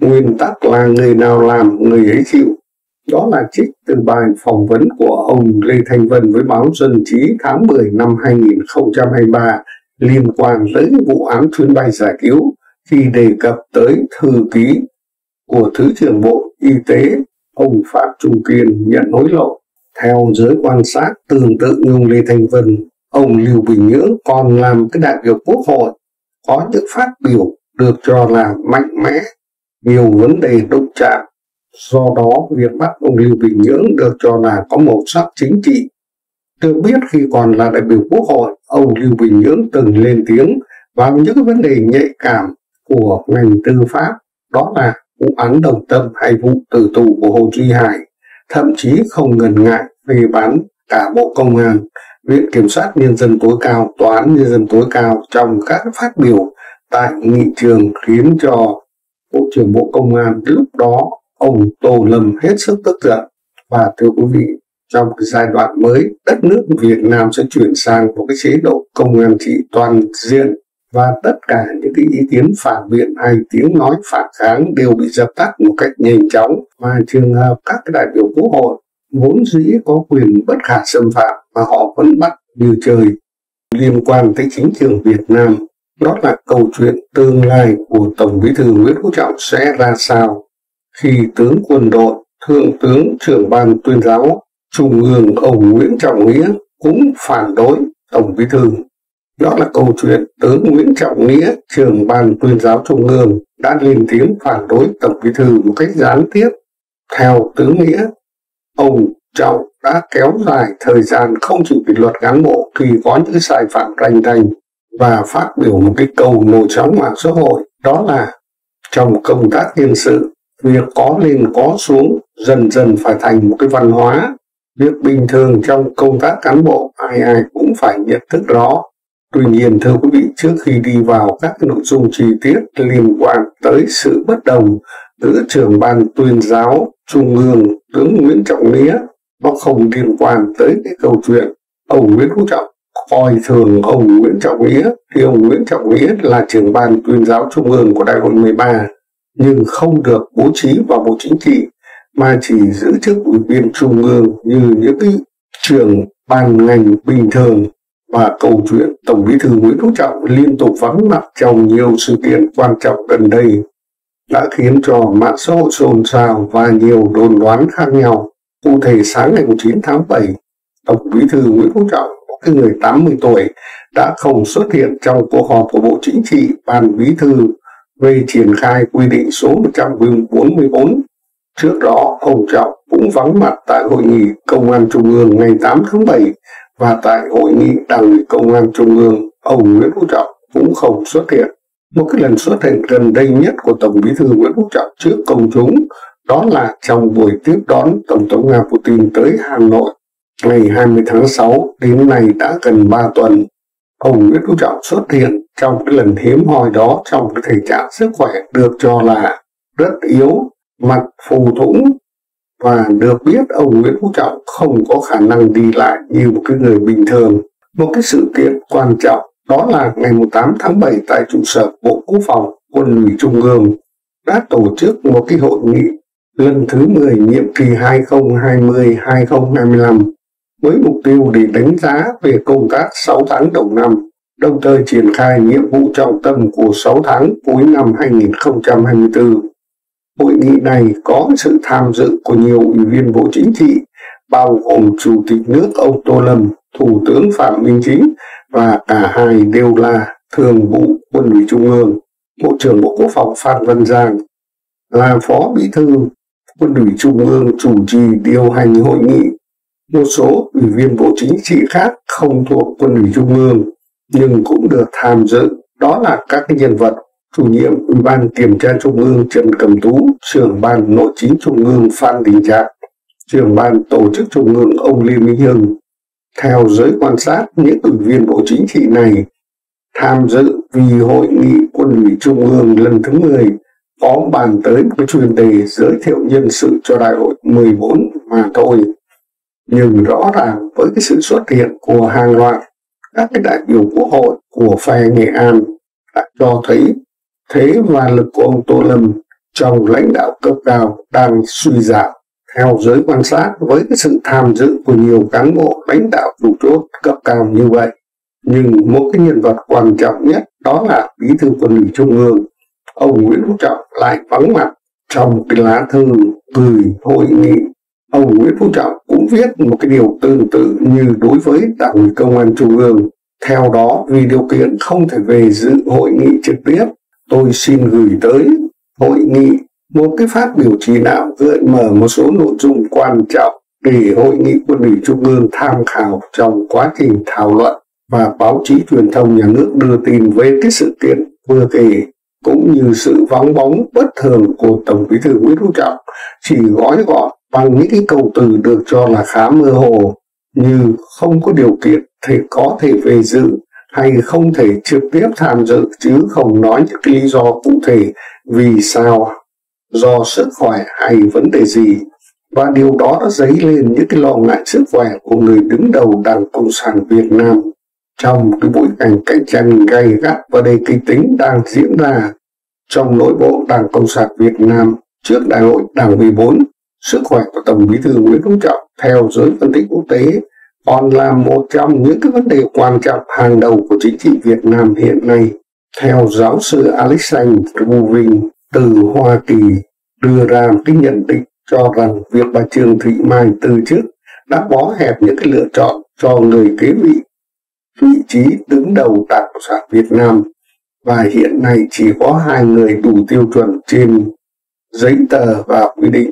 Nguyên tắc là người nào làm người ấy chịu. Đó là trích từ bài phỏng vấn của ông Lê Thanh Vân với báo Dân Trí tháng 10 năm 2023 liên quan tới vụ án chuyến bay giải cứu, khi đề cập tới thư ký của Thứ trưởng Bộ Y tế ông Phạm Trung Kiên nhận hối lộ. Theo giới quan sát, tương tự như Lê Thanh Vân, ông Lưu Bình Nhưỡng còn làm cái đại biểu Quốc hội có những phát biểu được cho là mạnh mẽ, nhiều vấn đề đụng chạm. Do đó, việc bắt ông Lưu Bình Nhưỡng được cho là có màu sắc chính trị. Được biết, khi còn là đại biểu Quốc hội, ông Lưu Bình Nhưỡng từng lên tiếng vào những vấn đề nhạy cảm của ngành tư pháp, đó là vụ án Đồng Tâm hay vụ tử tù của Hồ Duy Hải, thậm chí không ngần ngại phê bán cả Bộ Công an, Viện Kiểm sát Nhân dân tối cao, Tòa án Nhân dân tối cao trong các phát biểu tại nghị trường, khiến cho Bộ trưởng Bộ Công an lúc đó ông Tô Lâm hết sức tức giận. Và thưa quý vị, trong cái giai đoạn mới, đất nước Việt Nam sẽ chuyển sang một cái chế độ công an trị toàn diện, và tất cả những cái ý kiến phản biện hay tiếng nói phản kháng đều bị dập tắt một cách nhanh chóng. Và trường hợp các cái đại biểu Quốc hội vốn dĩ có quyền bất khả xâm phạm mà họ vẫn bắt như chơi. Liên quan tới chính trường Việt Nam, đó là câu chuyện tương lai của Tổng Bí thư Nguyễn Phú Trọng sẽ ra sao khi tướng quân đội, thượng tướng trưởng Ban Tuyên giáo Trung ương ông Nguyễn Trọng Nghĩa cũng phản đối Tổng Bí thư. Đó là câu chuyện tướng Nguyễn Trọng Nghĩa, trưởng Ban Tuyên giáo Trung ương, đã lên tiếng phản đối Tổng Bí thư một cách gián tiếp. Theo tướng Nghĩa, ông Trọng đã kéo dài thời gian không chịu kỷ luật cán bộ khi có những sai phạm rành rành và phát biểu một cái câu nổi sóng mạng xã hội, đó là trong công tác nhân sự, việc có lên có xuống dần dần phải thành một cái văn hóa. Việc bình thường trong công tác cán bộ ai ai cũng phải nhận thức đó. Tuy nhiên thưa quý vị, trước khi đi vào các nội dung chi tiết liên quan tới sự bất đồng giữa trưởng Ban Tuyên giáo Trung ương tướng Nguyễn Trọng Nghĩa, nó không liên quan tới cái câu chuyện ông Nguyễn Phú Trọng coi thường ông Nguyễn Trọng Nghĩa, thì ông Nguyễn Trọng Nghĩa là trưởng Ban Tuyên giáo Trung ương của Đại hội 13 nhưng không được bố trí vào Bộ Chính trị mà chỉ giữ chức ủy viên Trung ương như những cái trưởng ban ngành bình thường. Và câu chuyện Tổng Bí thư Nguyễn Phú Trọng liên tục vắng mặt trong nhiều sự kiện quan trọng gần đây đã khiến cho mạng xã hội xôn xao và nhiều đồn đoán khác nhau. Cụ thể, sáng ngày 9 tháng 7, Tổng Bí thư Nguyễn Phú Trọng, cái người 80 tuổi, đã không xuất hiện trong cuộc họp của Bộ Chính trị, Ban Bí thư về triển khai quy định số 144. Trước đó, ông Trọng cũng vắng mặt tại Hội nghị Công an Trung ương ngày 8 tháng 7 và tại Hội nghị Đảng ủy Công an Trung ương, ông Nguyễn Phú Trọng cũng không xuất hiện. Một cái lần xuất hiện gần đây nhất của Tổng Bí thư Nguyễn Phú Trọng trước công chúng đó là trong buổi tiếp đón Tổng thống Nga Putin tới Hà Nội ngày 20 tháng 6, đến nay đã gần 3 tuần. Ông Nguyễn Phú Trọng xuất hiện trong cái lần hiếm hoi đó trong cái thể trạng sức khỏe được cho là rất yếu, mặt phù thủng, và được biết ông Nguyễn Phú Trọng không có khả năng đi lại như một cái người bình thường. Một cái sự kiện quan trọng đó là ngày 8 tháng 7 tại trụ sở Bộ Quốc phòng, Quân ủy Trung ương đã tổ chức một cái hội nghị lần thứ 10 nhiệm kỳ 2020-2025 với mục tiêu để đánh giá về công tác 6 tháng đầu năm, đồng thời triển khai nhiệm vụ trọng tâm của 6 tháng cuối năm 2024. Hội nghị này có sự tham dự của nhiều ủy viên Bộ Chính trị, bao gồm Chủ tịch nước ông Tô Lâm, Thủ tướng Phạm Minh Chính và cả hai đều là Thường vụ Quân ủy Trung ương. Bộ trưởng Bộ Quốc phòng Phan Văn Giang là Phó Bí thư Quân ủy Trung ương chủ trì điều hành hội nghị. Một số ủy viên Bộ Chính trị khác không thuộc Quân ủy Trung ương nhưng cũng được tham dự, đó là các nhân vật chủ nhiệm Ủy ban Kiểm tra Trung ương Trần Cẩm Tú, trưởng Ban Nội chính Trung ương Phan Đình Trạc, trưởng Ban Tổ chức Trung ương ông Lê Minh Hưng. Theo giới quan sát, những ủy viên Bộ Chính trị này tham dự vì Hội nghị Quân ủy Trung ương lần thứ 10 có bàn tới một cái chuyên đề giới thiệu nhân sự cho Đại hội 14 mà thôi. Nhưng rõ ràng với cái sự xuất hiện của hàng loạt các cái đại biểu Quốc hội của phe Nghệ An đã cho thấy thế và lực của ông Tô Lâm trong lãnh đạo cấp cao đang suy giảm. Theo giới quan sát, với cái sự tham dự của nhiều cán bộ lãnh đạo chủ chốt cấp cao như vậy, nhưng một cái nhân vật quan trọng nhất đó là Bí thư Quân ủy Trung ương, ông Nguyễn Phú Trọng lại vắng mặt. Trong cái lá thư gửi hội nghị, ông Nguyễn Phú Trọng cũng viết một cái điều tương tự như đối với Đảng ủy Công an Trung ương. Theo đó, vì điều kiện không thể về dự hội nghị trực tiếp, tôi xin gửi tới hội nghị một cái phát biểu chỉ đạo gợi mở một số nội dung quan trọng để Hội nghị Quân ủy Trung ương tham khảo trong quá trình thảo luận, và báo chí truyền thông nhà nước đưa tin về cái sự kiện vừa kể cũng như sự vắng bóng bất thường của Tổng Bí thư Nguyễn Phú Trọng chỉ gói gọn bằng những cái câu từ được cho là khá mơ hồ như không có điều kiện thì có thể về dự hay không thể trực tiếp tham dự, chứ không nói những lý do cụ thể vì sao, do sức khỏe hay vấn đề gì. Và điều đó đã dấy lên những cái lo ngại sức khỏe của người đứng đầu Đảng Cộng sản Việt Nam trong cái bối cảnh cạnh tranh gay gắt và đầy kịch tính đang diễn ra trong nội bộ Đảng Cộng sản Việt Nam trước Đại hội Đảng 14. Sức khỏe của Tổng Bí thư Nguyễn Phú Trọng theo giới phân tích quốc tế còn là một trong những cái vấn đề quan trọng hàng đầu của chính trị Việt Nam hiện nay. Theo giáo sư Alexander Rubin từ Hoa Kỳ đưa ra cái nhận định cho rằng việc bà Trương Thị Mai từ chức đã bó hẹp những cái lựa chọn cho người kế vị trí đứng đầu Đảng Cộng sản Việt Nam, và hiện nay chỉ có 2 người đủ tiêu chuẩn trên giấy tờ và quy định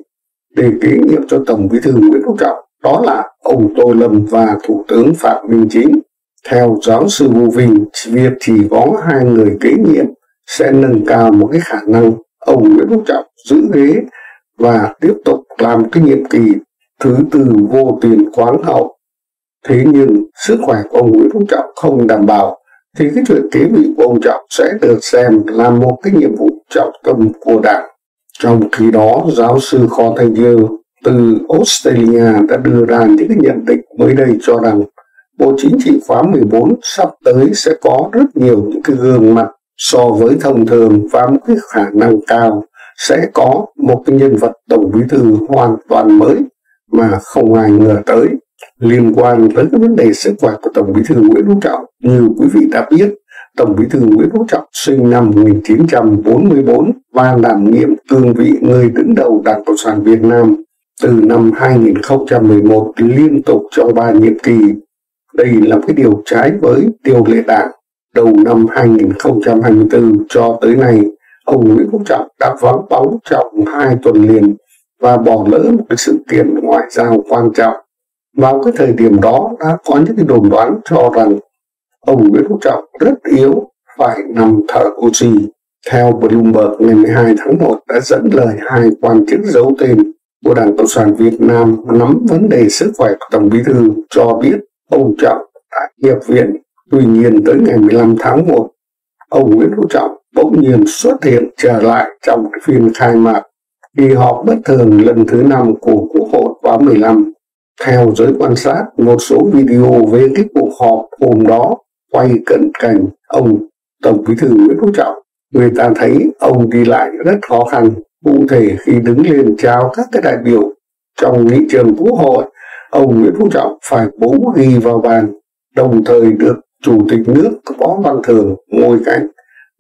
để kế nhiệm cho Tổng Bí thư Nguyễn Phú Trọng, đó là ông Tô Lâm và Thủ tướng Phạm Minh Chính. Theo giáo sư Vũ Vinh, việc chỉ có hai người kế nhiệm sẽ nâng cao một cái khả năng ông Nguyễn Phú Trọng giữ ghế và tiếp tục làm cái nhiệm kỳ thứ tư vô tiền khoáng hậu. Thế nhưng sức khỏe của ông Nguyễn Phú Trọng không đảm bảo thì cái chuyện kế vị của ông Trọng sẽ được xem là một cái nhiệm vụ trọng tâm của Đảng. Trong khi đó, giáo sư Kho Thanh Diêu từ Australia đã đưa ra những cái nhận định mới đây cho rằng Bộ Chính trị khóa 14 sắp tới sẽ có rất nhiều những cái gương mặt so với thông thường và một cái khả năng cao sẽ có một cái nhân vật Tổng Bí thư hoàn toàn mới mà không ai ngờ tới. Liên quan tới cái vấn đề sức khỏe của Tổng Bí thư Nguyễn Phú Trọng, như quý vị đã biết, Tổng Bí thư Nguyễn Phú Trọng sinh năm 1944 và đảm nhiệm cương vị người đứng đầu Đảng Cộng sản Việt Nam từ năm 2011 liên tục trong 3 nhiệm kỳ. Đây là một cái điều trái với điều lệ Đảng. Đầu năm 2024 cho tới nay, ông Nguyễn Phú Trọng đã vắng bóng trong 2 tuần liền và bỏ lỡ một cái sự kiện ngoại giao quan trọng. Vào cái thời điểm đó đã có những cái đồn đoán cho rằng ông Nguyễn Phú Trọng rất yếu, phải nằm thở oxy. Theo Bloomberg ngày 12 tháng 1 đã dẫn lời 2 quan chức giấu tên của Đảng Cộng sản Việt Nam nắm vấn đề sức khỏe của Tổng Bí thư cho biết ông Trọng đã nhập viện. Tuy nhiên tới ngày 15 tháng 1, ông Nguyễn Phú Trọng bỗng nhiên xuất hiện trở lại trong phiên khai mạc kỳ họp bất thường lần thứ 5 của Quốc hội khóa 15. Theo giới quan sát, một số video về cái cuộc họp hôm đó quay cận cảnh ông Tổng Bí thư Nguyễn Phú Trọng. Người ta thấy ông đi lại rất khó khăn, cụ thể khi đứng lên chào các cái đại biểu trong nghị trường Quốc hội, ông Nguyễn Phú Trọng phải bố ghi vào bàn, đồng thời được Chủ tịch nước Võ Văn Thưởng ngồi cạnh,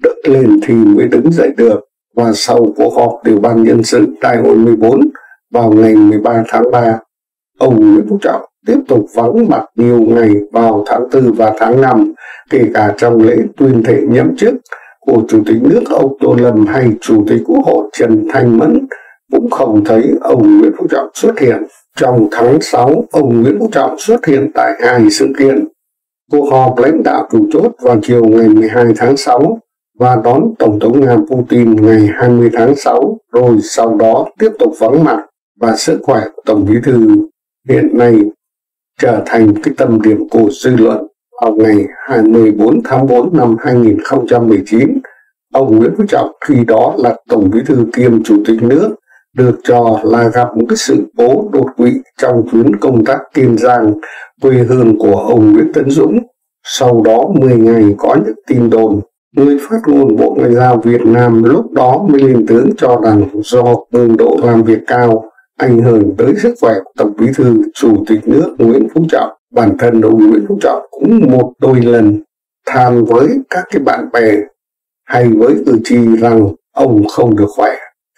đỡ lên thì mới đứng dậy được. Và sau cuộc họp tiểu ban nhân sự Đại hội 14 vào ngày 13 tháng 3, ông Nguyễn Phú Trọng tiếp tục vắng mặt nhiều ngày vào tháng 4 và tháng 5, kể cả trong lễ tuyên thệ nhậm chức của Chủ tịch nước ông Tô Lâm hay Chủ tịch Quốc hội Trần Thanh Mẫn cũng không thấy ông Nguyễn Phú Trọng xuất hiện. Trong tháng 6, ông Nguyễn Phú Trọng xuất hiện tại 2 sự kiện: cuộc họp lãnh đạo chủ chốt vào chiều ngày 12 tháng 6 và đón Tổng thống Nga Putin ngày 20 tháng 6, rồi sau đó tiếp tục vắng mặt. Và sức khỏe của Tổng Bí thư hiện nay trở thành cái tâm điểm của dư luận. Vào ngày 24 tháng 4 năm 2019, ông Nguyễn Phú Trọng khi đó là Tổng Bí thư kiêm Chủ tịch nước, được cho là gặp một cái sự cố đột quỵ trong chuyến công tác Kiên Giang, quê hương của ông Nguyễn Tấn Dũng. Sau đó 10 ngày có những tin đồn. Người phát ngôn Bộ Ngoại giao Việt Nam lúc đó mới lên tiếng cho rằng do cường độ làm việc cao ảnh hưởng tới sức khỏe của Tổng Bí thư, Chủ tịch nước Nguyễn Phú Trọng. Bản thân ông Nguyễn Phú Trọng cũng một đôi lần than với các cái bạn bè hay với cử tri rằng ông không được khỏe.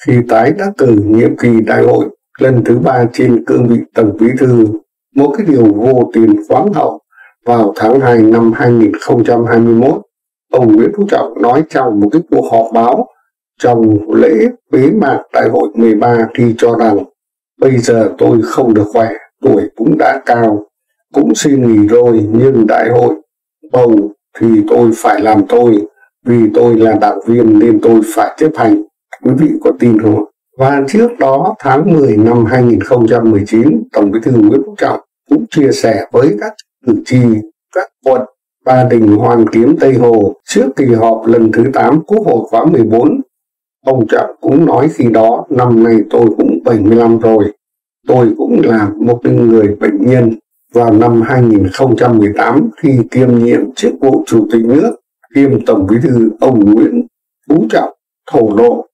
Khi tái đắc cử nhiệm kỳ đại hội lần thứ 3 trên cương vị Tổng Bí thư, một cái điều vô tiền khoáng hậu, vào tháng 2 năm 2021, ông Nguyễn Phú Trọng nói trong một cái cuộc họp báo trong lễ bế mạc Đại hội 13 khi cho rằng bây giờ tôi không được khỏe, tuổi cũng đã cao, cũng xin nghỉ rồi, nhưng đại hội bầu thì tôi phải làm tôi, vì tôi là đảng viên nên tôi phải chấp hành. Quý vị có tin không? Và trước đó tháng 10 năm 2019, Tổng Bí thư Nguyễn Phú Trọng cũng chia sẻ với các cử tri các quận Ba Đình, Hoàn Kiếm, Tây Hồ trước kỳ họp lần thứ 8 Quốc hội khóa 14. Ông Trọng cũng nói khi đó, năm nay tôi cũng 75 rồi, tôi cũng là một người bệnh nhân. Vào năm 2018 khi kiêm nhiệm chức vụ Chủ tịch nước, kiêm Tổng Bí thư, ông Nguyễn Phú Trọng thổ lộ: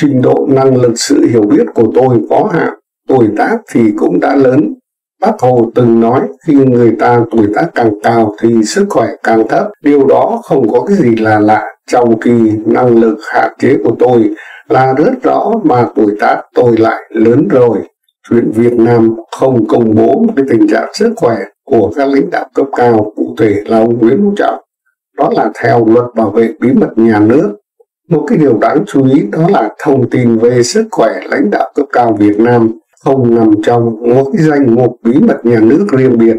trình độ năng lực sự hiểu biết của tôi có hạn, tuổi tác thì cũng đã lớn. Bác Hồ từng nói khi người ta tuổi tác càng cao thì sức khỏe càng thấp, điều đó không có cái gì là lạ, trong khi năng lực hạn chế của tôi là rất rõ mà tuổi tác tôi lại lớn rồi. Chuyện Việt Nam không công bố một cái tình trạng sức khỏe của các lãnh đạo cấp cao, cụ thể là ông Nguyễn Phú Trọng, đó là theo Luật Bảo vệ Bí mật Nhà nước. Một cái điều đáng chú ý đó là thông tin về sức khỏe lãnh đạo cấp cao Việt Nam không nằm trong mỗi danh mục bí mật nhà nước riêng biệt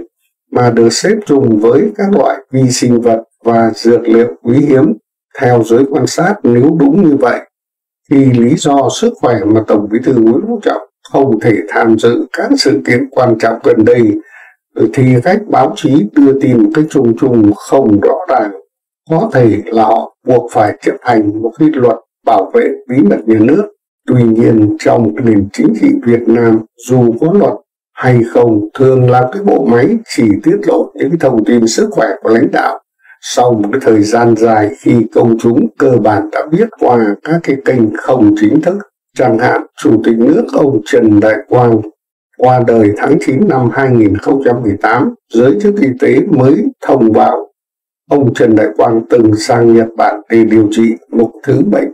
mà được xếp chung với các loại vi sinh vật và dược liệu quý hiếm. Theo giới quan sát, nếu đúng như vậy thì lý do sức khỏe mà Tổng Bí thư Nguyễn Phú Trọng không thể tham dự các sự kiện quan trọng gần đây thì cách báo chí đưa tin một cách chung chung không rõ ràng. Có thể là họ buộc phải chấp hành một cái luật bảo vệ bí mật nhà nước. Tuy nhiên, trong nền chính trị Việt Nam, dù có luật hay không, thường là cái bộ máy chỉ tiết lộ những cái thông tin sức khỏe của lãnh đạo sau một cái thời gian dài, khi công chúng cơ bản đã biết qua các cái kênh không chính thức. Chẳng hạn, Chủ tịch nước ông Trần Đại Quang qua đời tháng 9 năm 2018, giới chức y tế mới thông báo ông Trần Đại Quang từng sang Nhật Bản để điều trị một thứ bệnh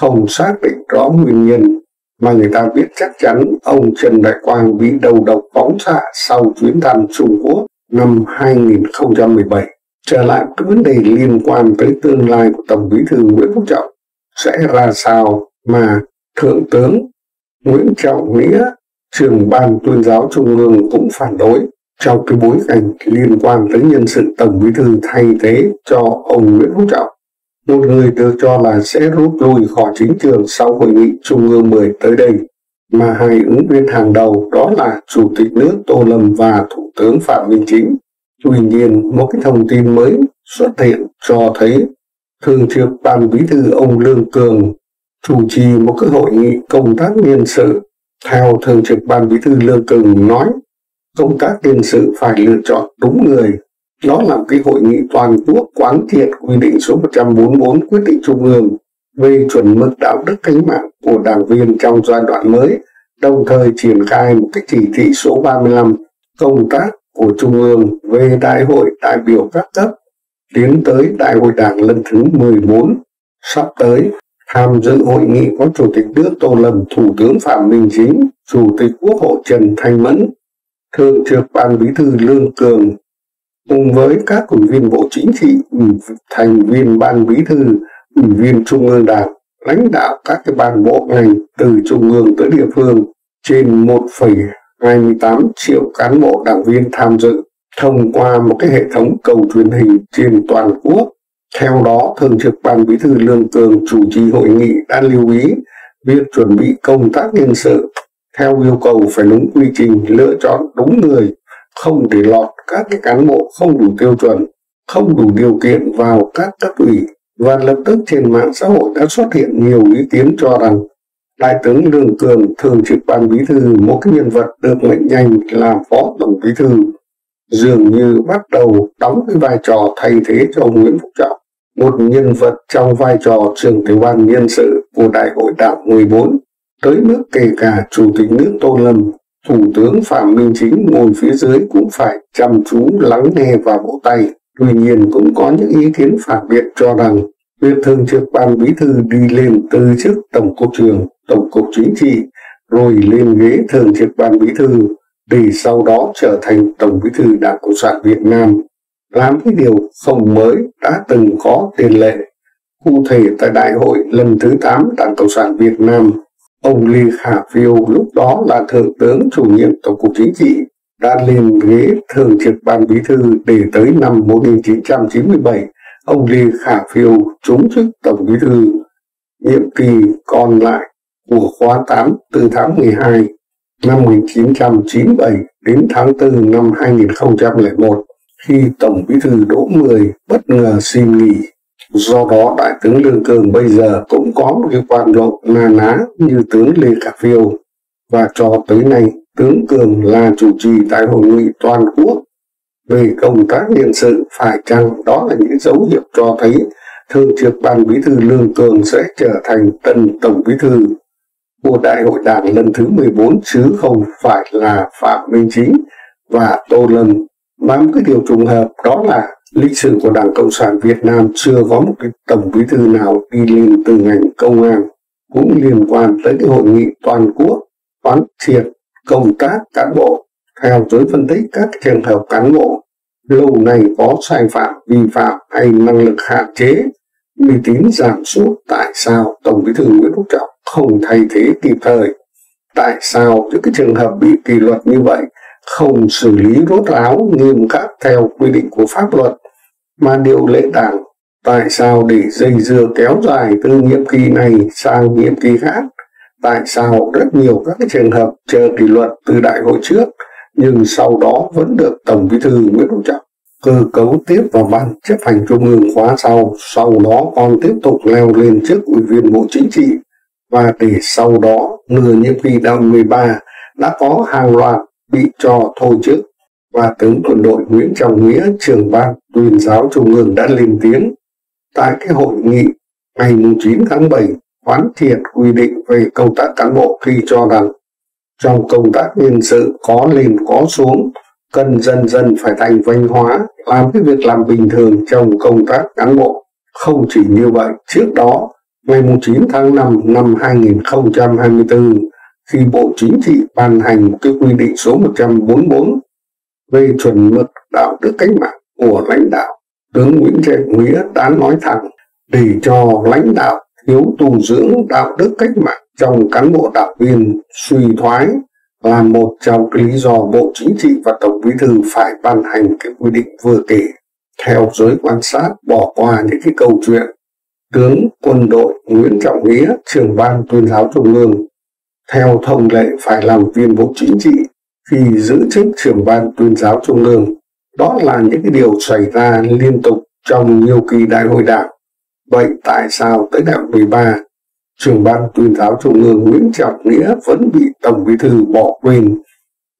không xác định rõ nguyên nhân, mà người ta biết chắc chắn ông Trần Đại Quang bị đầu độc phóng xạ sau chuyến thăm Trung Quốc năm 2017. Trở lại các vấn đề liên quan tới tương lai của Tổng Bí thư Nguyễn Phú Trọng sẽ ra sao mà Thượng tướng Nguyễn Trọng Nghĩa, trưởng Ban Tuyên giáo Trung ương cũng phản đối. Trong cái bối cảnh liên quan tới nhân sự Tổng Bí thư thay thế cho ông Nguyễn Phú Trọng, một người được cho là sẽ rút lui khỏi chính trường sau Hội nghị Trung ương 10 tới đây, mà hai ứng viên hàng đầu đó là Chủ tịch nước Tô Lâm và Thủ tướng Phạm Minh Chính. Tuy nhiên, một cái thông tin mới xuất hiện cho thấy Thường trực Ban Bí thư ông Lương Cường chủ trì một cái hội nghị công tác nhân sự. Theo Thường trực Ban Bí thư Lương Cường nói, công tác nhân sự phải lựa chọn đúng người. Đó là cái hội nghị toàn quốc quán triệt quy định số 144 Quyết định Trung ương về chuẩn mực đạo đức cách mạng của đảng viên trong giai đoạn mới, đồng thời triển khai một cái chỉ thị số 35 công tác của Trung ương về Đại hội đại biểu các cấp tiến tới Đại hội Đảng lần thứ 14 sắp tới. Tham dự hội nghị có Chủ tịch nước Tô Lâm, Thủ tướng Phạm Minh Chính, Chủ tịch Quốc hội Trần Thanh Mẫn, Thường trực Ban Bí thư Lương Cường cùng với các ủy viên Bộ Chính trị, thành viên Ban Bí thư, ủy viên Trung ương Đảng, lãnh đạo các cái ban bộ ngành từ Trung ương tới địa phương, trên 1,28 triệu cán bộ đảng viên tham dự thông qua một cái hệ thống cầu truyền hình trên toàn quốc. Theo đó, Thường trực Ban Bí thư Lương Cường chủ trì hội nghị đã lưu ý việc chuẩn bị công tác nhân sự theo yêu cầu phải đúng quy trình, lựa chọn đúng người, không để lọt các cái cán bộ không đủ tiêu chuẩn, không đủ điều kiện vào các cấp ủy. Và lập tức trên mạng xã hội đã xuất hiện nhiều ý kiến cho rằng Đại tướng Lương Cường, Thường trực Ban Bí thư, một cái nhân vật được mệnh danh là Phó Tổng Bí thư, dường như bắt đầu đóng cái vai trò thay thế cho Nguyễn Phú Trọng, một nhân vật trong vai trò trưởng tiểu ban nhân sự của Đại hội Đảng 14, tới mức kể cả Chủ tịch nước Tô Lâm, Thủ tướng Phạm Minh Chính ngồi phía dưới cũng phải chăm chú lắng nghe và vỗ tay. Tuy nhiên, cũng có những ý kiến phản biện cho rằng việc Thường trực Ban Bí thư đi lên từ chức Tổng cục trưởng, Tổng cục Chính trị rồi lên ghế Thường trực Ban Bí thư để sau đó trở thành Tổng Bí thư Đảng Cộng sản Việt Nam làm cái điều không mới, đã từng có tiền lệ. Cụ thể, tại Đại hội lần thứ 8 Đảng Cộng sản Việt Nam, ông Lê Khả Phiêu, lúc đó là Thượng tướng chủ nhiệm Tổng cục Chính trị, đã lên ghế Thường trực Ban Bí thư để tới năm 1997. Ông Lê Khả Phiêu trúng chức Tổng Bí thư nhiệm kỳ còn lại của khóa 8 từ tháng 12 năm 1997 đến tháng 4 năm 2001, khi Tổng Bí thư Đỗ Mười bất ngờ xin nghỉ. Do đó, Đại tướng Lương Cường bây giờ cũng có một cái quan lộ na ná như tướng Lê Khả Phiêu, và cho tới nay tướng Cường là chủ trì tại hội nghị toàn quốc về công tác nhân sự. Phải chăng đó là những dấu hiệu cho thấy Thường trực Ban Bí thư Lương Cường sẽ trở thành tân Tổng Bí thư của Đại hội Đảng lần thứ 14 chứ không phải là Phạm Minh Chính và Tô Lâm? Bám cái điều trùng hợp đó là lịch sử của Đảng Cộng sản Việt Nam chưa có một cái Tổng Bí thư nào đi lên từ ngành công an. Cũng liên quan tới cái hội nghị toàn quốc quán triệt công tác cán bộ, theo giới phân tích, các trường hợp cán bộ lâu nay có sai phạm, vi phạm hay năng lực hạn chế, uy tín giảm sút. Tại sao Tổng Bí thư Nguyễn Phú Trọng không thay thế kịp thời? tại sao những cái trường hợp bị kỷ luật như vậy không xử lý rốt ráo nghiêm khắc theo quy định của pháp luật mà điều lệ đảng? Tại sao để dây dưa kéo dài từ nhiệm kỳ này sang nhiệm kỳ khác? Tại sao rất nhiều các trường hợp chờ kỷ luật từ đại hội trước nhưng sau đó vẫn được Tổng Bí thư Nguyễn Phú Trọng cơ cấu tiếp vào Ban Chấp hành Trung ương khóa sau đó còn tiếp tục leo lên chức Ủy viên Bộ Chính trị, và để sau đó nửa nhiệm kỳ đại 13 đã có hàng loạt bị cho thôi chức? Và tướng quân đội Nguyễn Trọng Nghĩa, trưởng Ban Tuyên giáo Trung ương đã lên tiếng tại cái hội nghị ngày 9 tháng 7 quán triệt quy định về công tác cán bộ khi cho rằng trong công tác nhân sự có lên có xuống, cần dần dần phải thành văn hóa, làm cái việc làm bình thường trong công tác cán bộ. Không chỉ như vậy, trước đó ngày 9 tháng 5 năm 2024 khi Bộ Chính trị ban hành một cái quy định số 144 về chuẩn mực đạo đức cách mạng của lãnh đạo, tướng Nguyễn Trọng Nghĩa đã nói thẳng để cho lãnh đạo thiếu tu dưỡng đạo đức cách mạng trong cán bộ đảng viên suy thoái là một trong lý do Bộ Chính trị và Tổng Bí thư phải ban hành cái quy định vừa kể. Theo giới quan sát bỏ qua những cái câu chuyện tướng quân đội Nguyễn Trọng Nghĩa, trưởng Ban Tuyên giáo Trung ương, theo thông lệ phải làm viên Bộ Chính trị khi giữ chức trưởng Ban Tuyên giáo Trung ương. Đó là những cái điều xảy ra liên tục trong nhiều kỳ đại hội đảng. Vậy tại sao tới đại 13, trưởng Ban Tuyên giáo Trung ương Nguyễn Trọng Nghĩa vẫn bị Tổng Bí thư bỏ quên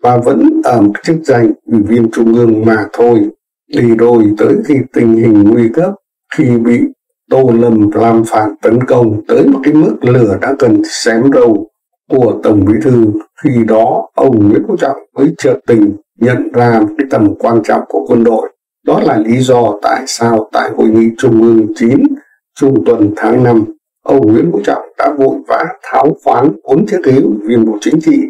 và vẫn ở chức danh Ủy viên Trung ương mà thôi? Đi đôi tới khi tình hình nguy cấp, khi bị Tô Lâm làm phản tấn công tới một cái mức lửa đã gần xém đầu của Tổng Bí thư, khi đó ông Nguyễn Phú Trọng mới chợt tình nhận ra cái tầm quan trọng của quân đội. Đó là lý do tại sao tại Hội nghị Trung ương 9 trung tuần tháng 5, ông Nguyễn Phú Trọng đã vội vã tháo khoán 4 chiếc ghế Ủy viên Bộ Chính trị,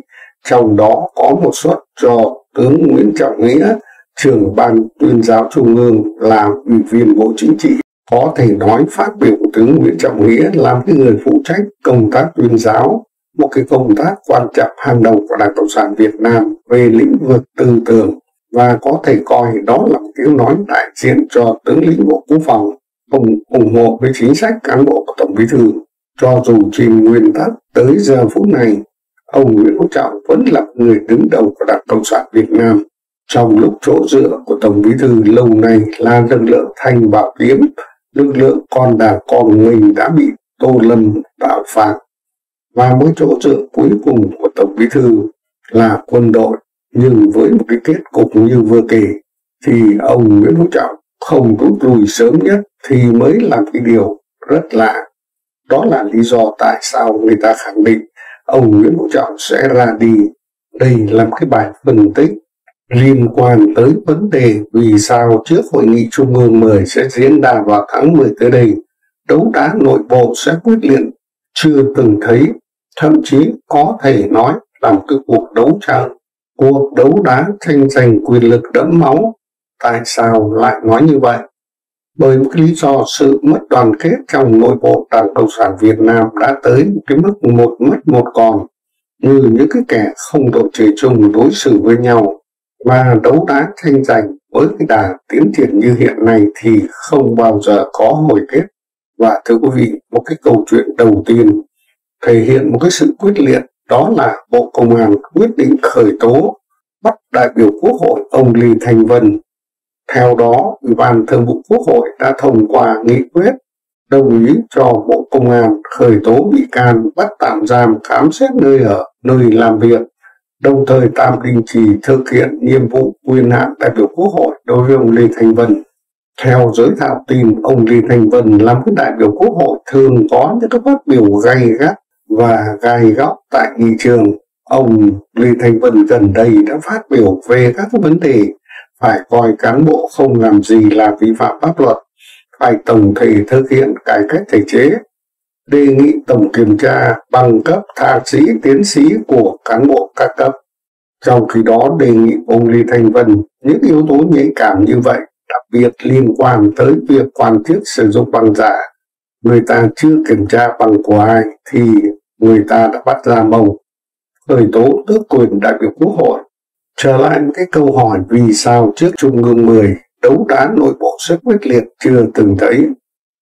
trong đó có một suất cho tướng Nguyễn Trọng Nghĩa, trưởng Ban Tuyên giáo Trung ương, làm Ủy viên Bộ Chính trị. Có thể nói phát biểu của tướng Nguyễn Trọng Nghĩa làm cái người phụ trách công tác tuyên giáo, một cái công tác quan trọng hàng đầu của Đảng Cộng sản Việt Nam về lĩnh vực tư tưởng, và có thể coi đó là một tiếng nói đại diện cho tướng lĩnh Bộ Quốc phòng, ủng hộ với chính sách cán bộ của Tổng Bí thư. Cho dù trên nguyên tắc tới giờ phút này, ông Nguyễn Phú Trọng vẫn là người đứng đầu của Đảng Cộng sản Việt Nam, trong lúc chỗ dựa của Tổng Bí thư lâu nay là lực lượng Thanh Bảo Kiếm, lực lượng con đảng con mình đã bị Tô Lâm tạo phạt, và mỗi chỗ dựa cuối cùng của Tổng Bí thư là quân đội. Nhưng với một cái kết cục như vừa kể thì ông Nguyễn Phú Trọng không rút lui sớm nhất thì mới làm cái điều rất lạ. Đó là lý do tại sao người ta khẳng định ông Nguyễn Phú Trọng sẽ ra đi. Đây là một cái bài phân tích liên quan tới vấn đề vì sao trước Hội nghị Trung ương 10 sẽ diễn ra vào tháng 10 tới đây, đấu đá nội bộ sẽ quyết liệt chưa từng thấy, thậm chí có thể nói là một cái cuộc đấu đá tranh giành quyền lực đẫm máu. Tại sao lại nói như vậy? Bởi một cái lý do sự mất đoàn kết trong nội bộ Đảng Cộng sản Việt Nam đã tới cái mức một mất một còn, như những cái kẻ không đội trời chung đối xử với nhau, và đấu đá tranh giành với cái đà tiến triển như hiện nay thì không bao giờ có hồi kết. Và thưa quý vị, một cái câu chuyện đầu tiên thể hiện một cái sự quyết liệt, đó là Bộ Công an quyết định khởi tố bắt đại biểu Quốc hội ông Lê Thanh Vân. Theo đó, Ủy ban Thường vụ Quốc hội đã thông qua nghị quyết đồng ý cho Bộ Công an khởi tố bị can, bắt tạm giam, khám xét nơi ở, nơi làm việc, đồng thời tạm đình chỉ thực hiện nhiệm vụ quyền hạn đại biểu Quốc hội đối với ông Lê Thanh Vân. Theo giới thạo tin, ông Lê Thanh Vân làm cái đại biểu Quốc hội thường có những cái phát biểu gay gắt và gai góc tại nghị trường. Ông Lê Thanh Vân gần đây đã phát biểu về các vấn đề phải coi cán bộ không làm gì là vi phạm pháp luật, phải tổng thể thực hiện cải cách thể chế, đề nghị tổng kiểm tra bằng cấp thạc sĩ, tiến sĩ của cán bộ các cấp. Trong khi đó, đề nghị ông Lê Thanh Vân những yếu tố nhạy cảm như vậy, đặc biệt liên quan tới việc quan chức sử dụng bằng giả, người ta chưa kiểm tra bằng của ai thì người ta đã bắt giam ông. khởi tố tước quyền đại biểu Quốc hội. Trở lại một cái câu hỏi vì sao trước Trung ương 10 đấu đá nội bộ rất quyết liệt chưa từng thấy.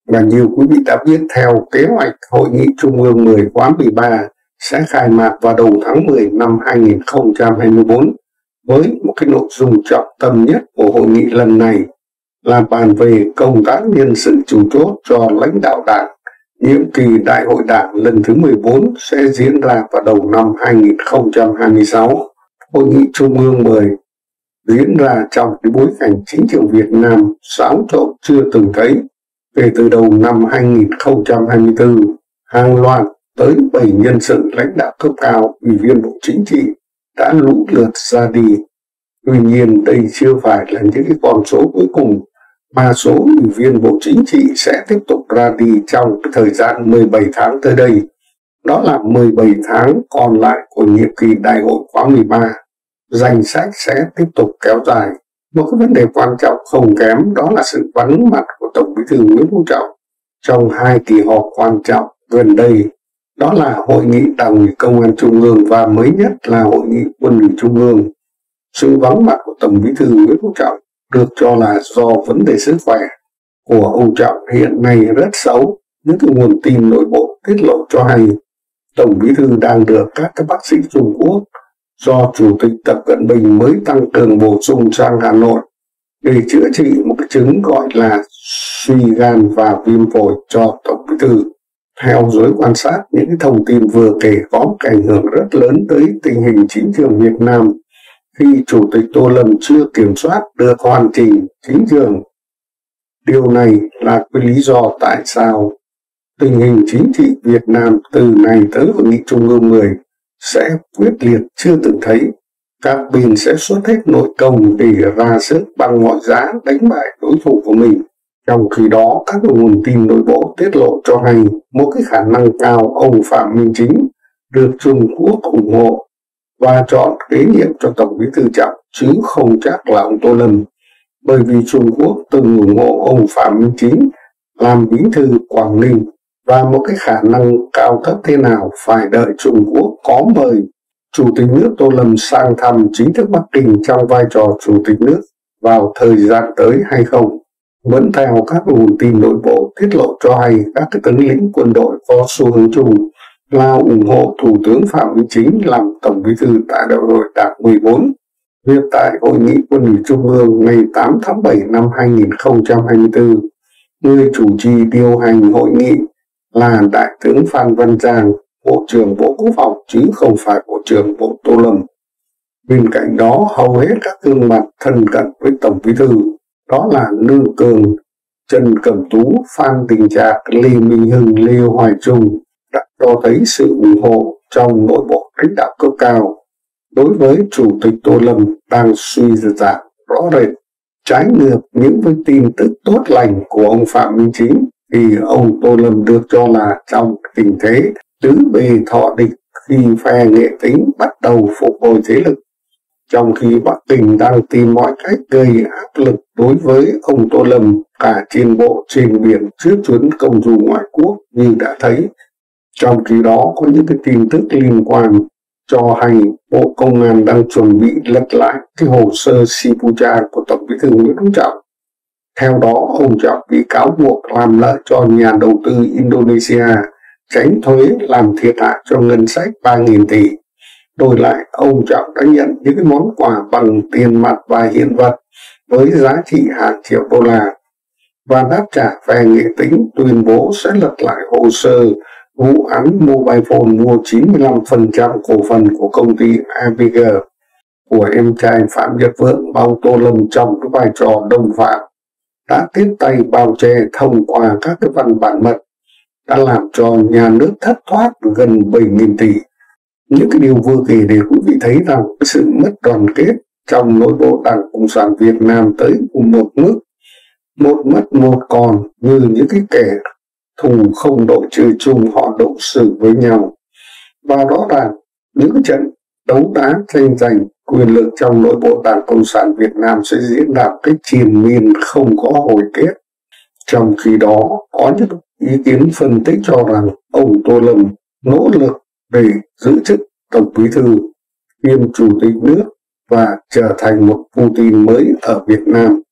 Và nhiều quý vị đã biết, theo kế hoạch, Hội nghị Trung ương 10 khóa 13 sẽ khai mạc vào đầu tháng 10 năm 2024 với một cái nội dung trọng tâm nhất của hội nghị lần này là bàn về công tác nhân sự chủ chốt cho lãnh đạo đảng. Nhiệm kỳ Đại hội Đảng lần thứ 14 sẽ diễn ra vào đầu năm 2026. Hội nghị Trung ương 10 diễn ra trong cái bối cảnh chính trường Việt Nam xáo trộn chưa từng thấy kể từ đầu năm 2024. Hàng loạt tới 7 nhân sự lãnh đạo cấp cao, ủy viên Bộ Chính trị đã lũ lượt ra đi. Tuy nhiên, đây chưa phải là những cái con số cuối cùng, mà số ủy viên Bộ Chính trị sẽ tiếp tục ra đi trong thời gian 17 tháng tới đây. Đó là 17 tháng còn lại của nhiệm kỳ Đại hội khóa 13. Danh sách sẽ tiếp tục kéo dài. Một cái vấn đề quan trọng không kém đó là sự vắng mặt của Tổng Bí thư Nguyễn Phú Trọng trong 2 kỳ họp quan trọng gần đây. Đó là Hội nghị Đảng ủy Công an Trung ương và mới nhất là Hội nghị Quân ủy Trung ương. Sự vắng mặt của Tổng Bí thư Nguyễn Phú Trọng được cho là do vấn đề sức khỏe của ông Trọng hiện nay rất xấu. Những cái nguồn tin nội bộ tiết lộ cho hay Tổng Bí thư đang được các bác sĩ Trung Quốc do Chủ tịch Tập Cận Bình mới tăng cường bổ sung sang Hà Nội để chữa trị một cái chứng gọi là suy gan và viêm phổi cho Tổng Bí thư. Theo giới quan sát, những cái thông tin vừa kể có ảnh hưởng rất lớn tới tình hình chính trường Việt Nam khi Chủ tịch Tô Lâm chưa kiểm soát được hoàn chỉnh chính trường. Điều này là cái lý do tại sao tình hình chính trị Việt Nam từ nay tới Hội nghị Trung ương 10 sẽ quyết liệt chưa từng thấy. Các bên sẽ xuất hết nội công để ra sức bằng mọi giá đánh bại đối thủ của mình. Trong khi đó, các nguồn tin nội bộ tiết lộ cho hay một cái khả năng cao ông Phạm Minh Chính được Trung Quốc ủng hộ và chọn kế nhiệm cho Tổng Bí thư Trọng chứ không chắc là ông Tô Lâm, bởi vì Trung Quốc từng ủng hộ ông Phạm Minh Chính làm Bí thư Quảng Ninh, và một cái khả năng cao thấp thế nào phải đợi Trung Quốc có mời Chủ tịch nước Tô Lâm sang thăm chính thức Bắc Kinh trong vai trò Chủ tịch nước vào thời gian tới hay không. Vẫn theo các nguồn tin nội bộ tiết lộ cho hay, các cái tướng lĩnh quân đội có xu hướng chung là ủng hộ Thủ tướng Phạm Minh Chính làm Tổng Bí thư tại Đại hội Đảng 14. Việc tại Hội nghị Quân ủy Trung ương ngày 8 tháng 7 năm 2024, người chủ trì điều hành hội nghị là Đại tướng Phan Văn Giang, Bộ trưởng Bộ Quốc phòng chứ không phải Bộ trưởng Bộ Tô Lâm. Bên cạnh đó, hầu hết các gương mặt thân cận với Tổng Bí thư đó là Lương Cường, Trần Cẩm Tú, Phan Đình Trạc, Lê Minh Hưng, Lê Hoài Trung đã cho thấy sự ủng hộ trong nội bộ lãnh đạo cấp cao đối với Chủ tịch Tô Lâm đang suy giảm rõ rệt. Trái ngược những với tin tức tốt lành của ông Phạm Minh Chính thì ông Tô Lâm được cho là trong tình thế tứ bề thọ địch khi phe Nghệ Tính bắt đầu phục hồi thế lực, trong khi Bắc Kinh đang tìm mọi cách gây áp lực đối với ông Tô Lâm cả trên bộ trên biển trước chuyến công du ngoại quốc như đã thấy. Trong khi đó, có những cái tin tức liên quan cho hay Bộ Công an đang chuẩn bị lật lại cái hồ sơ Sipucha của Tổng Bí thư Nguyễn Phú Trọng. Theo đó, ông Trọng bị cáo buộc làm lợi cho nhà đầu tư Indonesia, tránh thuế làm thiệt hại cho ngân sách 3.000 tỷ. Đổi lại, ông Trọng đã nhận những cái món quà bằng tiền mặt và hiện vật với giá trị hàng triệu đô la, và đáp trả về Nghệ Tính tuyên bố sẽ lật lại hồ sơ vụ án Mobile Phone mua 95% cổ phần của công ty AVG của em trai Phạm Nhật Vượng, bao Tô Lâm trong cái vai trò đồng phạm đã tiếp tay bao che thông qua các cái văn bản mật đã làm cho nhà nước thất thoát gần 7.000 tỷ. Những cái điều vừa kể để quý vị thấy rằng cái sự mất đoàn kết trong nội bộ Đảng Cộng sản Việt Nam tới cùng một mức, một mất một còn, như những cái kẻ thù không đội trời chung họ đối xử với nhau. Và đó là những trận đấu đá tranh giành quyền lực trong nội bộ Đảng Cộng sản Việt Nam sẽ diễn ra cách triền miên không có hồi kết. Trong khi đó, có những ý kiến phân tích cho rằng ông Tô Lâm nỗ lực để giữ chức Tổng Bí thư, kiêm Chủ tịch nước và trở thành một Putin mới ở Việt Nam.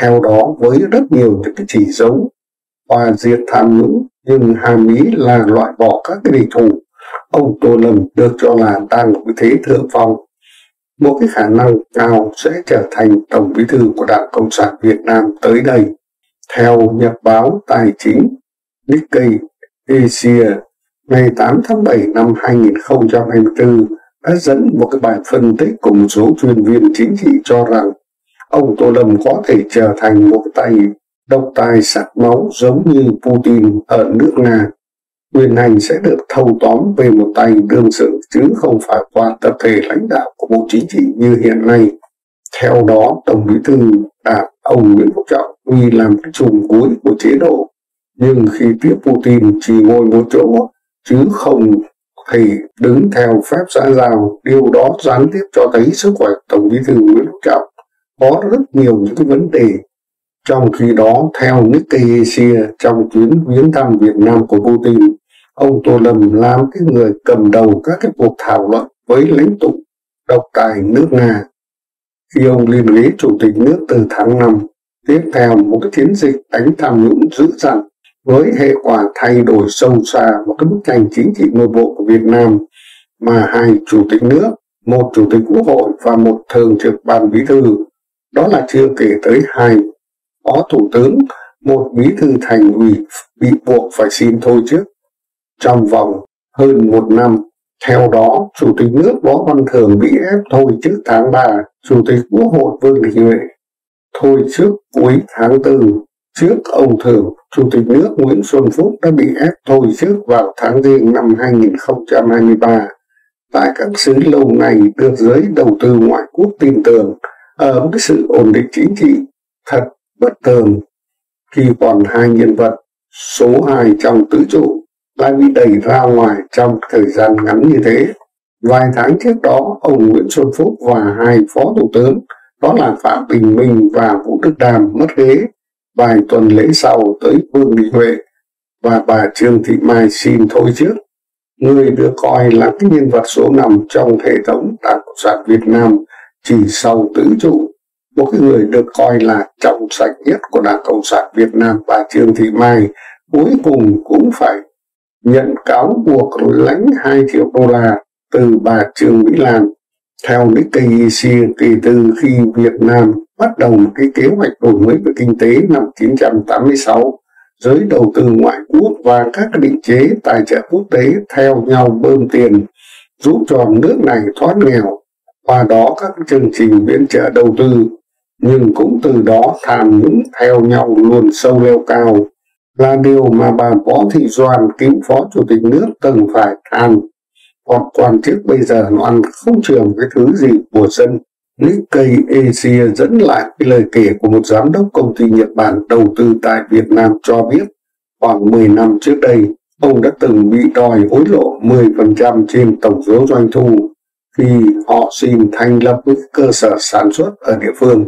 Theo đó, với rất nhiều những cái chỉ dấu và diệt tham nhũng nhưng hàm ý là loại bỏ các cái địch thủ, ông Tô Lâm được cho là đang một cái thế thượng phong, một cái khả năng cao sẽ trở thành Tổng Bí thư của Đảng Cộng sản Việt Nam tới đây. Theo nhật báo tài chính Nikkei Asia ngày 8 tháng 7 năm 2024 đã dẫn một cái bài phân tích cùng một số chuyên viên chính trị cho rằng ông Tô Lâm có thể trở thành một tay độc tài sặc máu giống như Putin ở nước Nga. Quyền hành sẽ được thâu tóm về một tay đương sự chứ không phải qua tập thể lãnh đạo của Bộ Chính trị như hiện nay. Theo đó, Tổng Bí thư Đảng ông Nguyễn Phú Trọng tuy làm cái chùm cuối của chế độ, nhưng khi tiếp Putin chỉ ngồi một chỗ chứ không thể đứng theo phép xã giao. Điều đó gián tiếp cho thấy sức khỏe Tổng Bí thư Nguyễn Phú Trọng có rất nhiều những cái vấn đề. Trong khi đó, theo Nikkei Asia, trong chuyến viếng thăm Việt Nam của Putin, ông Tô Lâm làm cái người cầm đầu các cái cuộc thảo luận với lãnh tụ độc tài nước Nga khi ông lên ghế chủ tịch nước từ tháng 5. Tiếp theo, một cái chiến dịch đánh tham nhũng dữ dằn với hệ quả thay đổi sâu xa một cái bức tranh chính trị nội bộ của Việt Nam mà hai chủ tịch nước, một chủ tịch Quốc hội và một thường trực Ban Bí thư, đó là chưa kể tới hai phó thủ tướng, một bí thư thành ủy bị buộc phải xin thôi chức trong vòng hơn một năm. Theo đó, Chủ tịch nước Võ Văn Thưởng bị ép thôi chức tháng 3, Chủ tịch Quốc hội Vương Đình Huệ thôi chức cuối tháng 4. Trước ông Thưởng, Chủ tịch nước Nguyễn Xuân Phúc đã bị ép thôi chức vào tháng Giêng năm 2023. Tại các xứ lâu ngày được giới đầu tư ngoại quốc tin tưởng ở một sự ổn định chính trị thật bất thường, khi còn hai nhân vật số 2 trong tứ trụ lại bị đẩy ra ngoài trong thời gian ngắn như thế. Vài tháng trước đó, ông Nguyễn Xuân Phúc và hai phó thủ tướng, đó là Phạm Bình Minh và Vũ Đức Đàm mất ghế. Vài tuần lễ sau tới Vương Đình Huệ và bà Trương Thị Mai xin thôi chức, người được coi là cái nhân vật số 5 trong hệ thống Đảng Cộng sản Việt Nam chỉ sau tứ trụ. Một cái người được coi là trong sạch nhất của Đảng Cộng sản Việt Nam, bà Trương Thị Mai cuối cùng cũng phải nhận cáo buộc lãnh 2 triệu đô la từ bà Trương Mỹ Lan. Theo Nikkei Asia, kể từ khi Việt Nam bắt đầu một cái kế hoạch đổi mới về kinh tế năm 1986, giới đầu tư ngoại quốc và các định chế tài trợ quốc tế theo nhau bơm tiền giúp cho nước này thoát nghèo, qua đó các chương trình viện trợ đầu tư, nhưng cũng từ đó tham nhũng theo nhau luôn sâu leo cao, là điều mà bà Võ Thị Doan, cựu phó chủ tịch nước, từng phải than. Còn quan chức bây giờ nó ăn không trường cái thứ gì của dân. Nikkei Asia dẫn lại cái lời kể của một giám đốc công ty Nhật Bản đầu tư tại Việt Nam cho biết, khoảng 10 năm trước đây, ông đã từng bị đòi hối lộ 10% trên tổng số doanh thu khi họ xin thành lập những cơ sở sản xuất ở địa phương.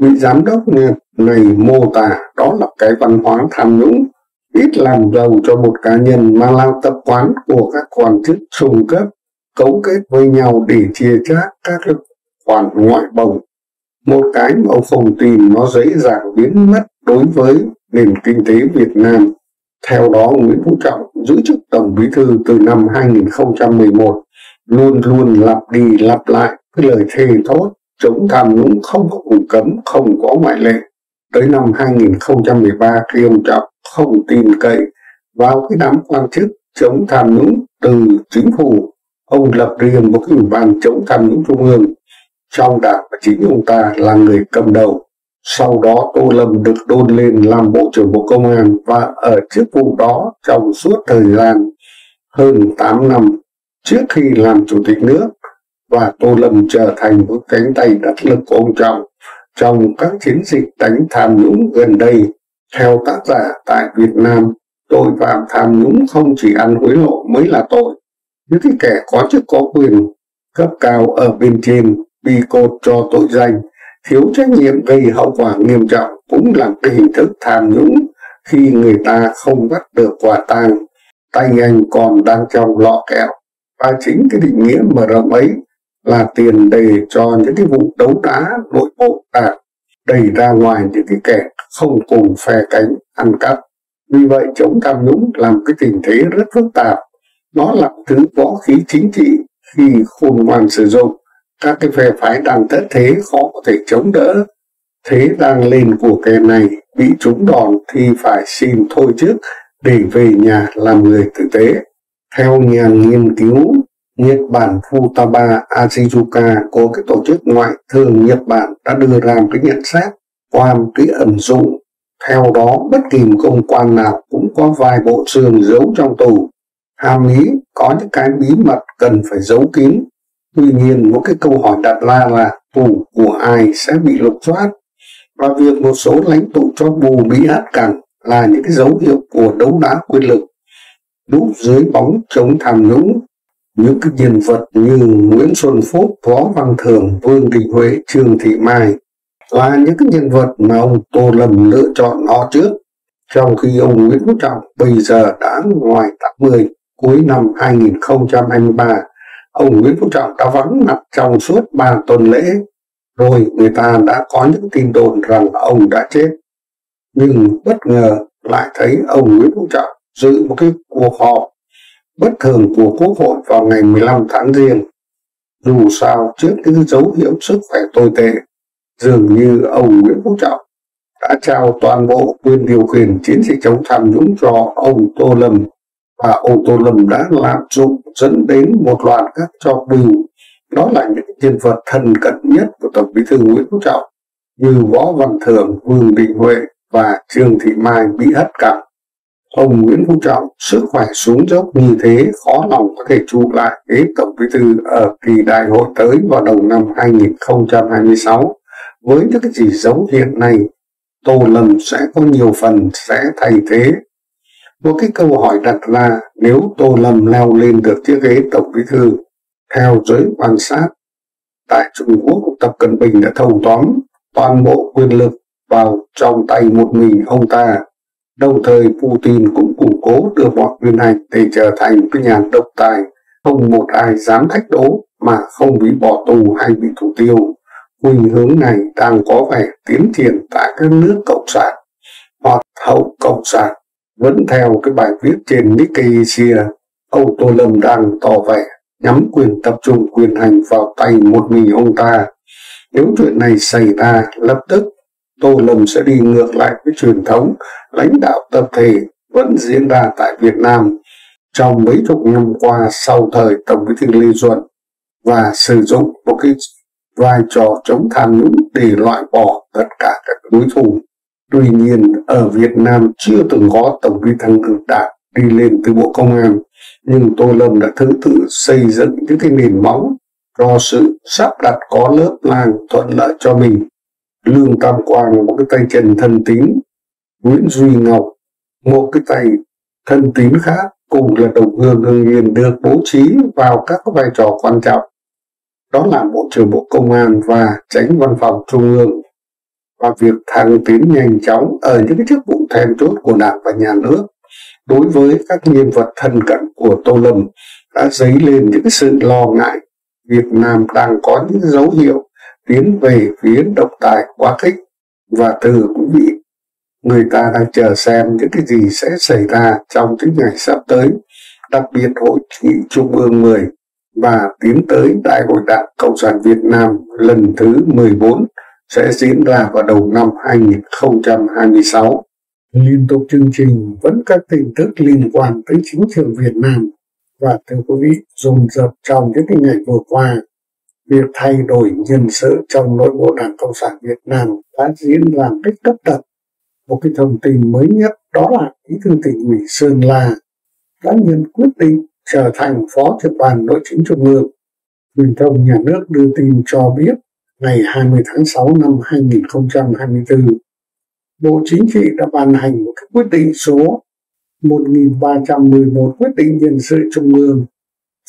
Vị giám đốc Nhật này mô tả đó là cái văn hóa tham nhũng, ít làm giàu cho một cá nhân mà là tập quán của các quan chức trung cấp cấu kết với nhau để chia chác các khoản ngoại bồng. Một cái mà ông không tin nó dễ dàng biến mất đối với nền kinh tế Việt Nam. Theo đó, Nguyễn Phú Trọng giữ chức Tổng Bí thư từ năm 2011 luôn luôn lặp đi lặp lại cái lời thề thốt chống tham nhũng không có vùng cấm, không có ngoại lệ. Tới năm 2013, khi ông Trọng không tin cậy vào cái đám quan chức chống tham nhũng từ chính phủ, ông lập riêng một cái ủy ban chống tham nhũng trung ương, trong đảng chính ông ta là người cầm đầu. Sau đó Tô Lâm được đôn lên làm Bộ trưởng Bộ Công an và ở chức vụ đó trong suốt thời gian hơn 8 năm trước khi làm chủ tịch nước, và Tô Lâm trở thành một cánh tay đắc lực của ông Trọng trong các chiến dịch đánh tham nhũng gần đây. Theo tác giả, tại Việt Nam, tội phạm tham nhũng không chỉ ăn hối lộ mới là tội. Những cái kẻ có chức có quyền cấp cao ở bên trên bị cột cho tội danh thiếu trách nhiệm gây hậu quả nghiêm trọng cũng là cái hình thức tham nhũng khi người ta không bắt được quả tang. Tay anh còn đang trong lọ kẹo Và chính cái định nghĩa mở rộng ấy là tiền đề cho những cái vụ đấu đá nội bộ đảng, đẩy ra ngoài những cái kẻ không cùng phe cánh ăn cắp. Vì vậy chống tham nhũng là một cái tình thế rất phức tạp, nó là thứ võ khí chính trị khi khôn ngoan sử dụng. Các cái phe phái đang thất thế khó có thể chống đỡ, thế đang lên của kẻ này bị trúng đòn thì phải xin thôi chức để về nhà làm người tử tế. Theo nhà nghiên cứu Nhật Bản Futaba Ashizuka có cái tổ chức ngoại thương Nhật Bản đã đưa ra một cái nhận xét qua một cái ẩn dụ. Theo đó bất kỳ một công quan nào cũng có vài bộ xương giấu trong tù. Hàm ý có những cái bí mật cần phải giấu kín. Tuy nhiên một cái câu hỏi đặt ra là tù của ai sẽ bị lục soát, và việc một số lãnh tụ cho bù bị hất cẳng là những cái dấu hiệu của đấu đá quyền lực. Núp dưới bóng chống tham nhũng, những cái nhân vật như Nguyễn Xuân Phúc, Võ Văn Thưởng, Vương Đình Huệ, Trương Thị Mai là những cái nhân vật mà ông Tô Lâm lựa chọn nó trước, trong khi ông Nguyễn Phú Trọng bây giờ đã ngoài 80. Cuối năm 2023, ông Nguyễn Phú Trọng đã vắng mặt trong suốt 3 tuần lễ, rồi người ta đã có những tin đồn rằng ông đã chết. Nhưng bất ngờ lại thấy ông Nguyễn Phú Trọng dự một cái cuộc họp bất thường của Quốc hội vào ngày 15 tháng Giêng. Dù sao trước những dấu hiệu sức khỏe tồi tệ, dường như ông Nguyễn Phú Trọng đã trao toàn bộ quyền điều khiển chiến dịch chống tham nhũng cho ông Tô Lâm, và ông Tô Lâm đã lạm dụng dẫn đến một loạt các trò bù. Đó là những nhân vật thân cận nhất của Tổng Bí thư Nguyễn Phú Trọng như Võ Văn Thưởng, Vương Đình Huệ và Trương Thị Mai bị hất cẳng. Ông Nguyễn Phú Trọng sức khỏe xuống dốc như thế khó lòng có thể trụ lại ghế Tổng Bí thư ở kỳ đại hội tới vào đầu năm 2026. Với những cái chỉ dấu hiện nay, Tô Lâm sẽ có nhiều phần sẽ thay thế. Một cái câu hỏi đặt ra nếu Tô Lâm leo lên được chiếc ghế Tổng Bí thư. Theo giới quan sát, tại Trung Quốc, Tập Cận Bình đã thâu tóm toàn bộ quyền lực vào trong tay một mình ông ta. Đồng thời Putin cũng củng cố được mọi quyền hành để trở thành cái nhà độc tài, không một ai dám thách đố mà không bị bỏ tù hay bị thủ tiêu. Khuynh hướng này đang có vẻ tiến triển tại các nước cộng sản hoặc hậu cộng sản. Vẫn theo cái bài viết trên Nikkei, ông Tô Lâm đang tỏ vẻ nhắm quyền tập trung quyền hành vào tay một mình ông ta. Nếu chuyện này xảy ra, lập tức Tô Lâm sẽ đi ngược lại với truyền thống lãnh đạo tập thể vẫn diễn ra tại Việt Nam trong mấy chục năm qua sau thời Tổng Bí thư Lê Duẩn, và sử dụng một cái vai trò chống tham nhũng để loại bỏ tất cả các đối thủ. Tuy nhiên ở Việt Nam chưa từng có Tổng Bí thư Đảng đi lên từ Bộ Công an, nhưng Tô Lâm đã thứ tự xây dựng những cái nền móng cho sự sắp đặt có lớp lang thuận lợi cho mình. Lương Tam Quang một cái tay chân thân tín, Nguyễn Duy Ngọc một cái tay thân tín khác cùng là đồng hương hương yên được bố trí vào các vai trò quan trọng, đó là Bộ trưởng Bộ Công an và Chánh Văn phòng Trung ương. Và việc thăng tiến nhanh chóng ở những cái chức vụ then chốt của Đảng và Nhà nước đối với các nhân vật thân cận của Tô Lâm đã dấy lên những sự lo ngại Việt Nam đang có những dấu hiệu tiến về phía độc tài quá khích, và từ quý vị, người ta đang chờ xem những cái gì sẽ xảy ra trong những ngày sắp tới, đặc biệt Hội nghị Trung ương 10 và tiến tới Đại hội Đảng Cộng sản Việt Nam lần thứ 14 sẽ diễn ra vào đầu năm 2026. Liên tục chương trình vẫn các tin tức liên quan tới chính trường Việt Nam, và thưa quý vị, dồn dập trong những ngày vừa qua, việc thay đổi nhân sự trong nội bộ Đảng Cộng sản Việt Nam đã diễn ra cách cấp tập. Một cái thông tin mới nhất đó là Bí thư Tỉnh ủy Sơn La đã nhận quyết định trở thành Phó trưởng Ban Nội chính Trung ương. Truyền thông nhà nước đưa tin cho biết ngày 20 tháng 6 năm 2024, Bộ Chính trị đã ban hành một quyết định số 1311 quyết định nhân sự Trung ương,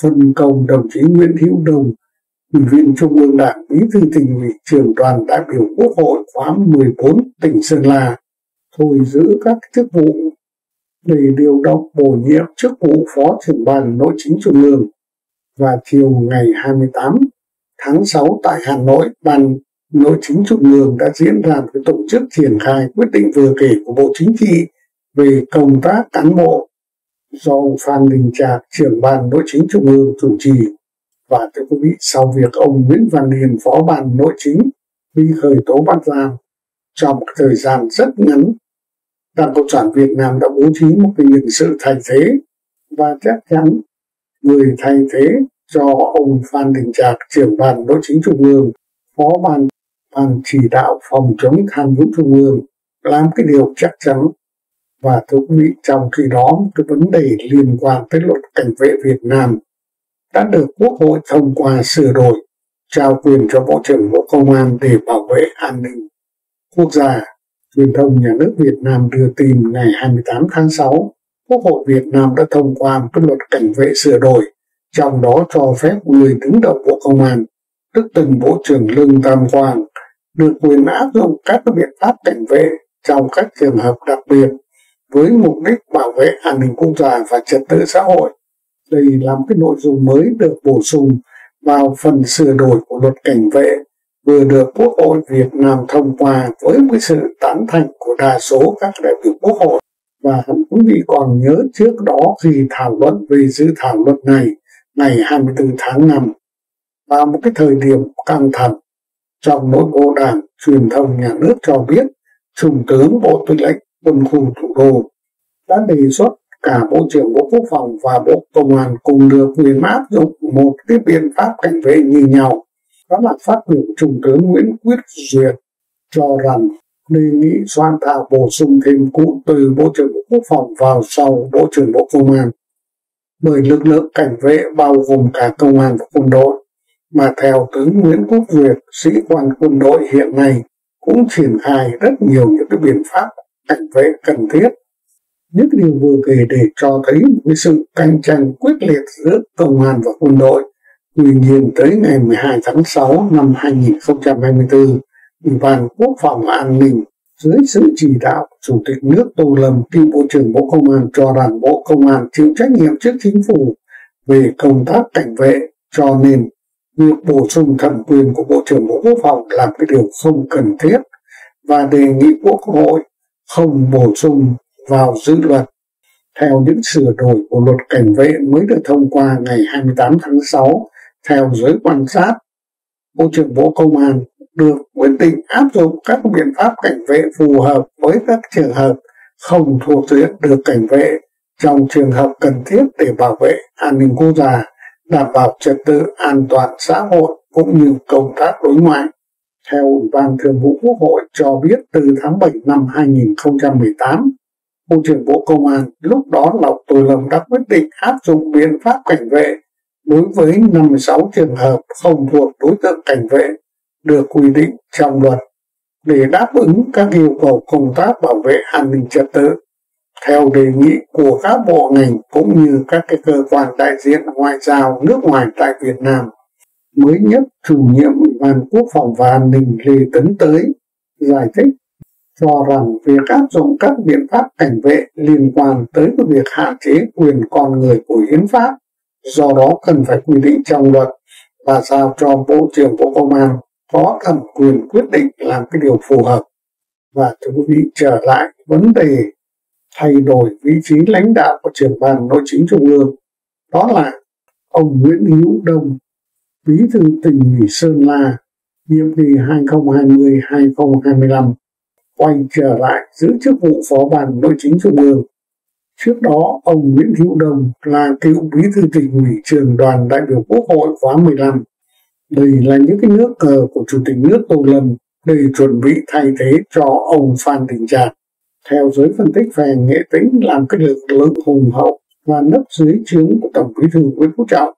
phân công đồng chí Nguyễn Hữu Đồng, Ủy viên Trung ương Đảng, Bí thư Tỉnh ủy, Trưởng đoàn đại biểu Quốc hội khóa 14 tỉnh Sơn La thôi giữ các chức vụ để điều động bổ nhiệm chức vụ Phó trưởng Ban Nội chính Trung ương. và chiều ngày 28 tháng 6 tại Hà Nội, Ban Nội chính Trung ương đã diễn ra một tổ chức triển khai quyết định vừa kể của Bộ Chính trị về công tác cán bộ do ông Phan Đình Trạc, trưởng Ban Nội chính Trung ương chủ trì. Và thưa quý vị, sau việc ông Nguyễn Văn Điền, Phó Ban Nội chính bị khởi tố bắt giam trong một thời gian rất ngắn, Đảng Cộng sản Việt Nam đã bố trí một cái nhân sự thay thế, và chắc chắn người thay thế cho ông Phan Đình Trạc, trưởng Ban Nội chính Trung ương, Phó Ban chỉ đạo phòng chống tham nhũng Trung ương, làm cái điều chắc chắn. Và thưa quý vị, trong khi đó, cái vấn đề liên quan tới luật cảnh vệ Việt Nam đã được Quốc hội thông qua sửa đổi, trao quyền cho Bộ trưởng Bộ Công an để bảo vệ an ninh quốc gia. Truyền thông nhà nước Việt Nam đưa tin ngày 28 tháng 6, Quốc hội Việt Nam đã thông qua một cái luật cảnh vệ sửa đổi, trong đó cho phép người đứng đầu Bộ Công an, tức từng Bộ trưởng Lương Tam Quang, được quyền áp dụng các biện pháp cảnh vệ trong các trường hợp đặc biệt với mục đích bảo vệ an ninh quốc gia và trật tự xã hội. Đây là một cái nội dung mới được bổ sung vào phần sửa đổi của luật cảnh vệ vừa được Quốc hội Việt Nam thông qua với một sự tán thành của đa số các đại biểu Quốc hội. Và quý vị còn nhớ trước đó khi thảo luận về dự thảo luật này ngày 24 tháng 5, vào một cái thời điểm căng thẳng trong nội bộ Đảng, truyền thông nhà nước cho biết Trung tướng Bộ Tư lệnh Quân khu Thủ đô đã đề xuất cả Bộ trưởng Bộ Quốc phòng và Bộ Công an cùng được quyền áp dụng một cái biện pháp cảnh vệ như nhau. Đó là phát biểu Trung tướng Nguyễn Quyết Duyệt cho rằng đề nghị soạn thảo bổ sung thêm cụm từ Bộ trưởng Bộ Quốc phòng vào sau Bộ trưởng Bộ Công an, bởi lực lượng cảnh vệ bao gồm cả công an và quân đội, mà theo tướng Nguyễn Quốc Duyệt, sĩ quan quân đội hiện nay cũng triển khai rất nhiều những cái biện pháp cảnh vệ cần thiết. Những điều vừa kể để cho thấy một sự cạnh tranh quyết liệt giữa công an và quân đội. Tuy nhiên, tới ngày 12 tháng 6 năm 2024, Ủy ban Quốc phòng An ninh dưới sự chỉ đạo Chủ tịch nước Tô Lâm, cựu Bộ trưởng Bộ Công an cho rằng Bộ Công an chịu trách nhiệm trước Chính phủ về công tác cảnh vệ, cho nên việc bổ sung thẩm quyền của Bộ trưởng Bộ Quốc phòng là cái điều không cần thiết, và đề nghị Quốc hội không bổ sung vào dự luật. Theo những sửa đổi của luật cảnh vệ mới được thông qua ngày 28 tháng 6, theo giới quan sát, Bộ trưởng Bộ Công an được quyết định áp dụng các biện pháp cảnh vệ phù hợp với các trường hợp không thuộc diện được cảnh vệ trong trường hợp cần thiết để bảo vệ an ninh quốc gia, đảm bảo trật tự an toàn xã hội cũng như công tác đối ngoại. Theo Ủy ban Thường vụ Quốc hội cho biết, từ tháng 7 năm 2018, Bộ trưởng Bộ Công an lúc đó là Tô Lâm đã quyết định áp dụng biện pháp cảnh vệ đối với 56 trường hợp không thuộc đối tượng cảnh vệ được quy định trong luật để đáp ứng các yêu cầu công tác bảo vệ an ninh trật tự. Theo đề nghị của các bộ ngành cũng như các cái cơ quan đại diện ngoại giao nước ngoài tại Việt Nam, mới nhất chủ nhiệm Ủy ban Quốc phòng và An ninh Lê Tấn Tới giải thích cho rằng việc áp dụng các biện pháp cảnh vệ liên quan tới việc hạn chế quyền con người của hiến pháp, do đó cần phải quy định trong luật và giao cho Bộ trưởng Bộ Công an có thẩm quyền quyết định làm cái điều phù hợp. Và thưa quý vị, trở lại vấn đề thay đổi vị trí lãnh đạo của trưởng Ban Nội chính Trung ương, đó là ông Nguyễn Hữu Đông, Bí thư tỉnh ủy Sơn La, nhiệm kỳ 2020-2025, quay trở lại giữ chức vụ Phó Ban Nội chính Trung ương. Trước đó, ông Nguyễn Hữu Đông là cựu Bí thư tỉnh ủy, Trường đoàn đại biểu Quốc hội khóa 15. Đây là những cái nước cờ của Chủ tịch nước Tô Lâm để chuẩn bị thay thế cho ông Phan Đình Trạc. Theo giới phân tích về Nghệ Tĩnh làm cái lực lượng hùng hậu và nấp dưới trướng của Tổng Bí thư Nguyễn Phú Trọng,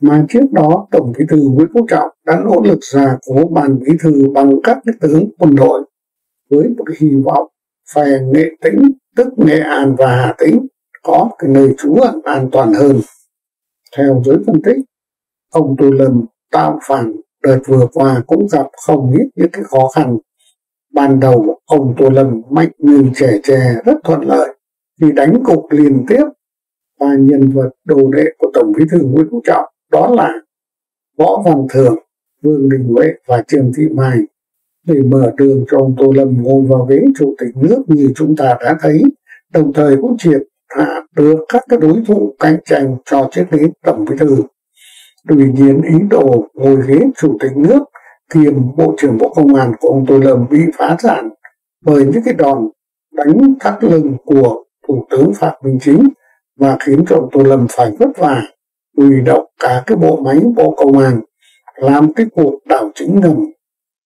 mà trước đó Tổng Bí thư Nguyễn Phú Trọng đã nỗ lực gia cố Ban Bí thư bằng các tướng quân đội, với một hy vọng phe Nghệ Tĩnh, tức Nghệ An và Hà Tĩnh, có cái nơi trú ẩn an toàn hơn. Theo giới phân tích, ông Tô Lâm tạo phản đợt vừa qua cũng gặp không ít những cái khó khăn. Ban đầu, ông Tô Lâm mạnh như trẻ tre rất thuận lợi vì đánh cục liên tiếp và nhân vật đồ đệ của Tổng Bí thư Nguyễn Phú Trọng đó là Võ Văn Thưởng, Vương Đình Huệ và Trương Thị Mai để mở đường cho ông Tô Lâm ngồi vào ghế chủ tịch nước như chúng ta đã thấy, đồng thời cũng triệt hạ được các cái đối thủ cạnh tranh cho chiếc ghế tổng bí thư. Tuy nhiên, ý đồ ngồi ghế chủ tịch nước kiêm Bộ trưởng Bộ Công an của ông Tô Lâm bị phá sản bởi những cái đòn đánh thắt lưng của Thủ tướng Phạm Minh Chính và khiến cho ông Tô Lâm phải vất vả huy động cả cái bộ máy Bộ Công an làm cái cuộc đảo chính ngầm.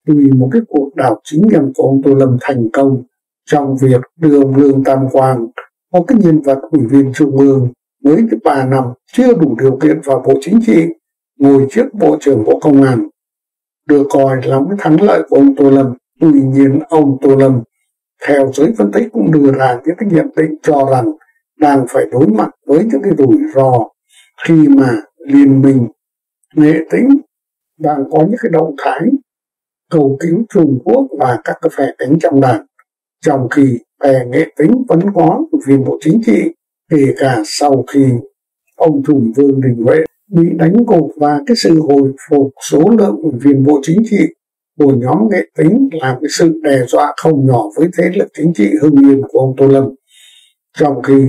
Vì một cái cuộc đảo chính ngầm của ông Tô Lâm thành công trong việc đưa ông Lương Tam Quang, một cái nhân vật ủy viên trung ương mới 3 năm chưa đủ điều kiện vào Bộ Chính trị, ngồi trước Bộ trưởng Bộ Công an, được coi là cái thắng lợi của ông Tô Lâm. Tuy nhiên, ông Tô Lâm theo giới phân tích cũng đưa ra những cái nhận định cho rằng đang phải đối mặt với những cái rủi ro khi mà Liên minh Nghệ Tĩnh đang có những cái động thái cầu cứu Trung Quốc và các cái phe cánh trong đảng, trong khi phe Nghệ Tĩnh vẫn có viên Bộ Chính trị, kể cả sau khi ông Trùm Vương Đình Huệ bị đánh gục và cái sự hồi phục số lượng ủy viên Bộ Chính trị của nhóm Nghệ Tĩnh là cái sự đe dọa không nhỏ với thế lực chính trị Hưng Yên của ông Tô Lâm. Trong khi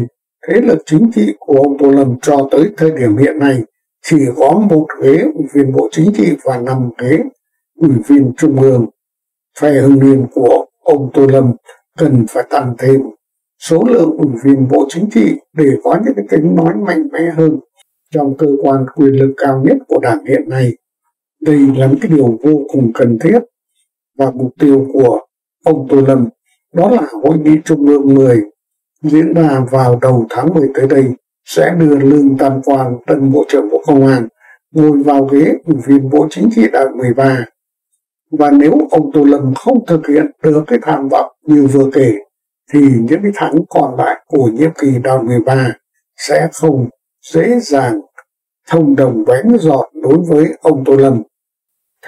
thế lực chính trị của ông Tô Lâm cho tới thời điểm hiện nay chỉ có 1 ghế ủy viên Bộ Chính trị và 5 ghế ủy viên trung ương, phe Hưng Yên của ông Tô Lâm cần phải tăng thêm số lượng ủy viên Bộ Chính trị để có những cái tiếng nói mạnh mẽ hơn trong cơ quan quyền lực cao nhất của đảng hiện nay. Đây là một cái điều vô cùng cần thiết, và mục tiêu của ông Tô Lâm đó là Hội nghị Trung ương 10 diễn ra vào đầu tháng 10 tới đây sẽ đưa Lương Tam Quang, tân Bộ trưởng Bộ Công an, ngồi vào ghế ủy viên Bộ Chính trị đại 13. Và nếu ông Tô Lâm không thực hiện được cái tham vọng như vừa kể thì những cái tháng còn lại của nhiệm kỳ đại 13 sẽ không dễ dàng thông đồng bén giọt đối với ông Tô Lâm.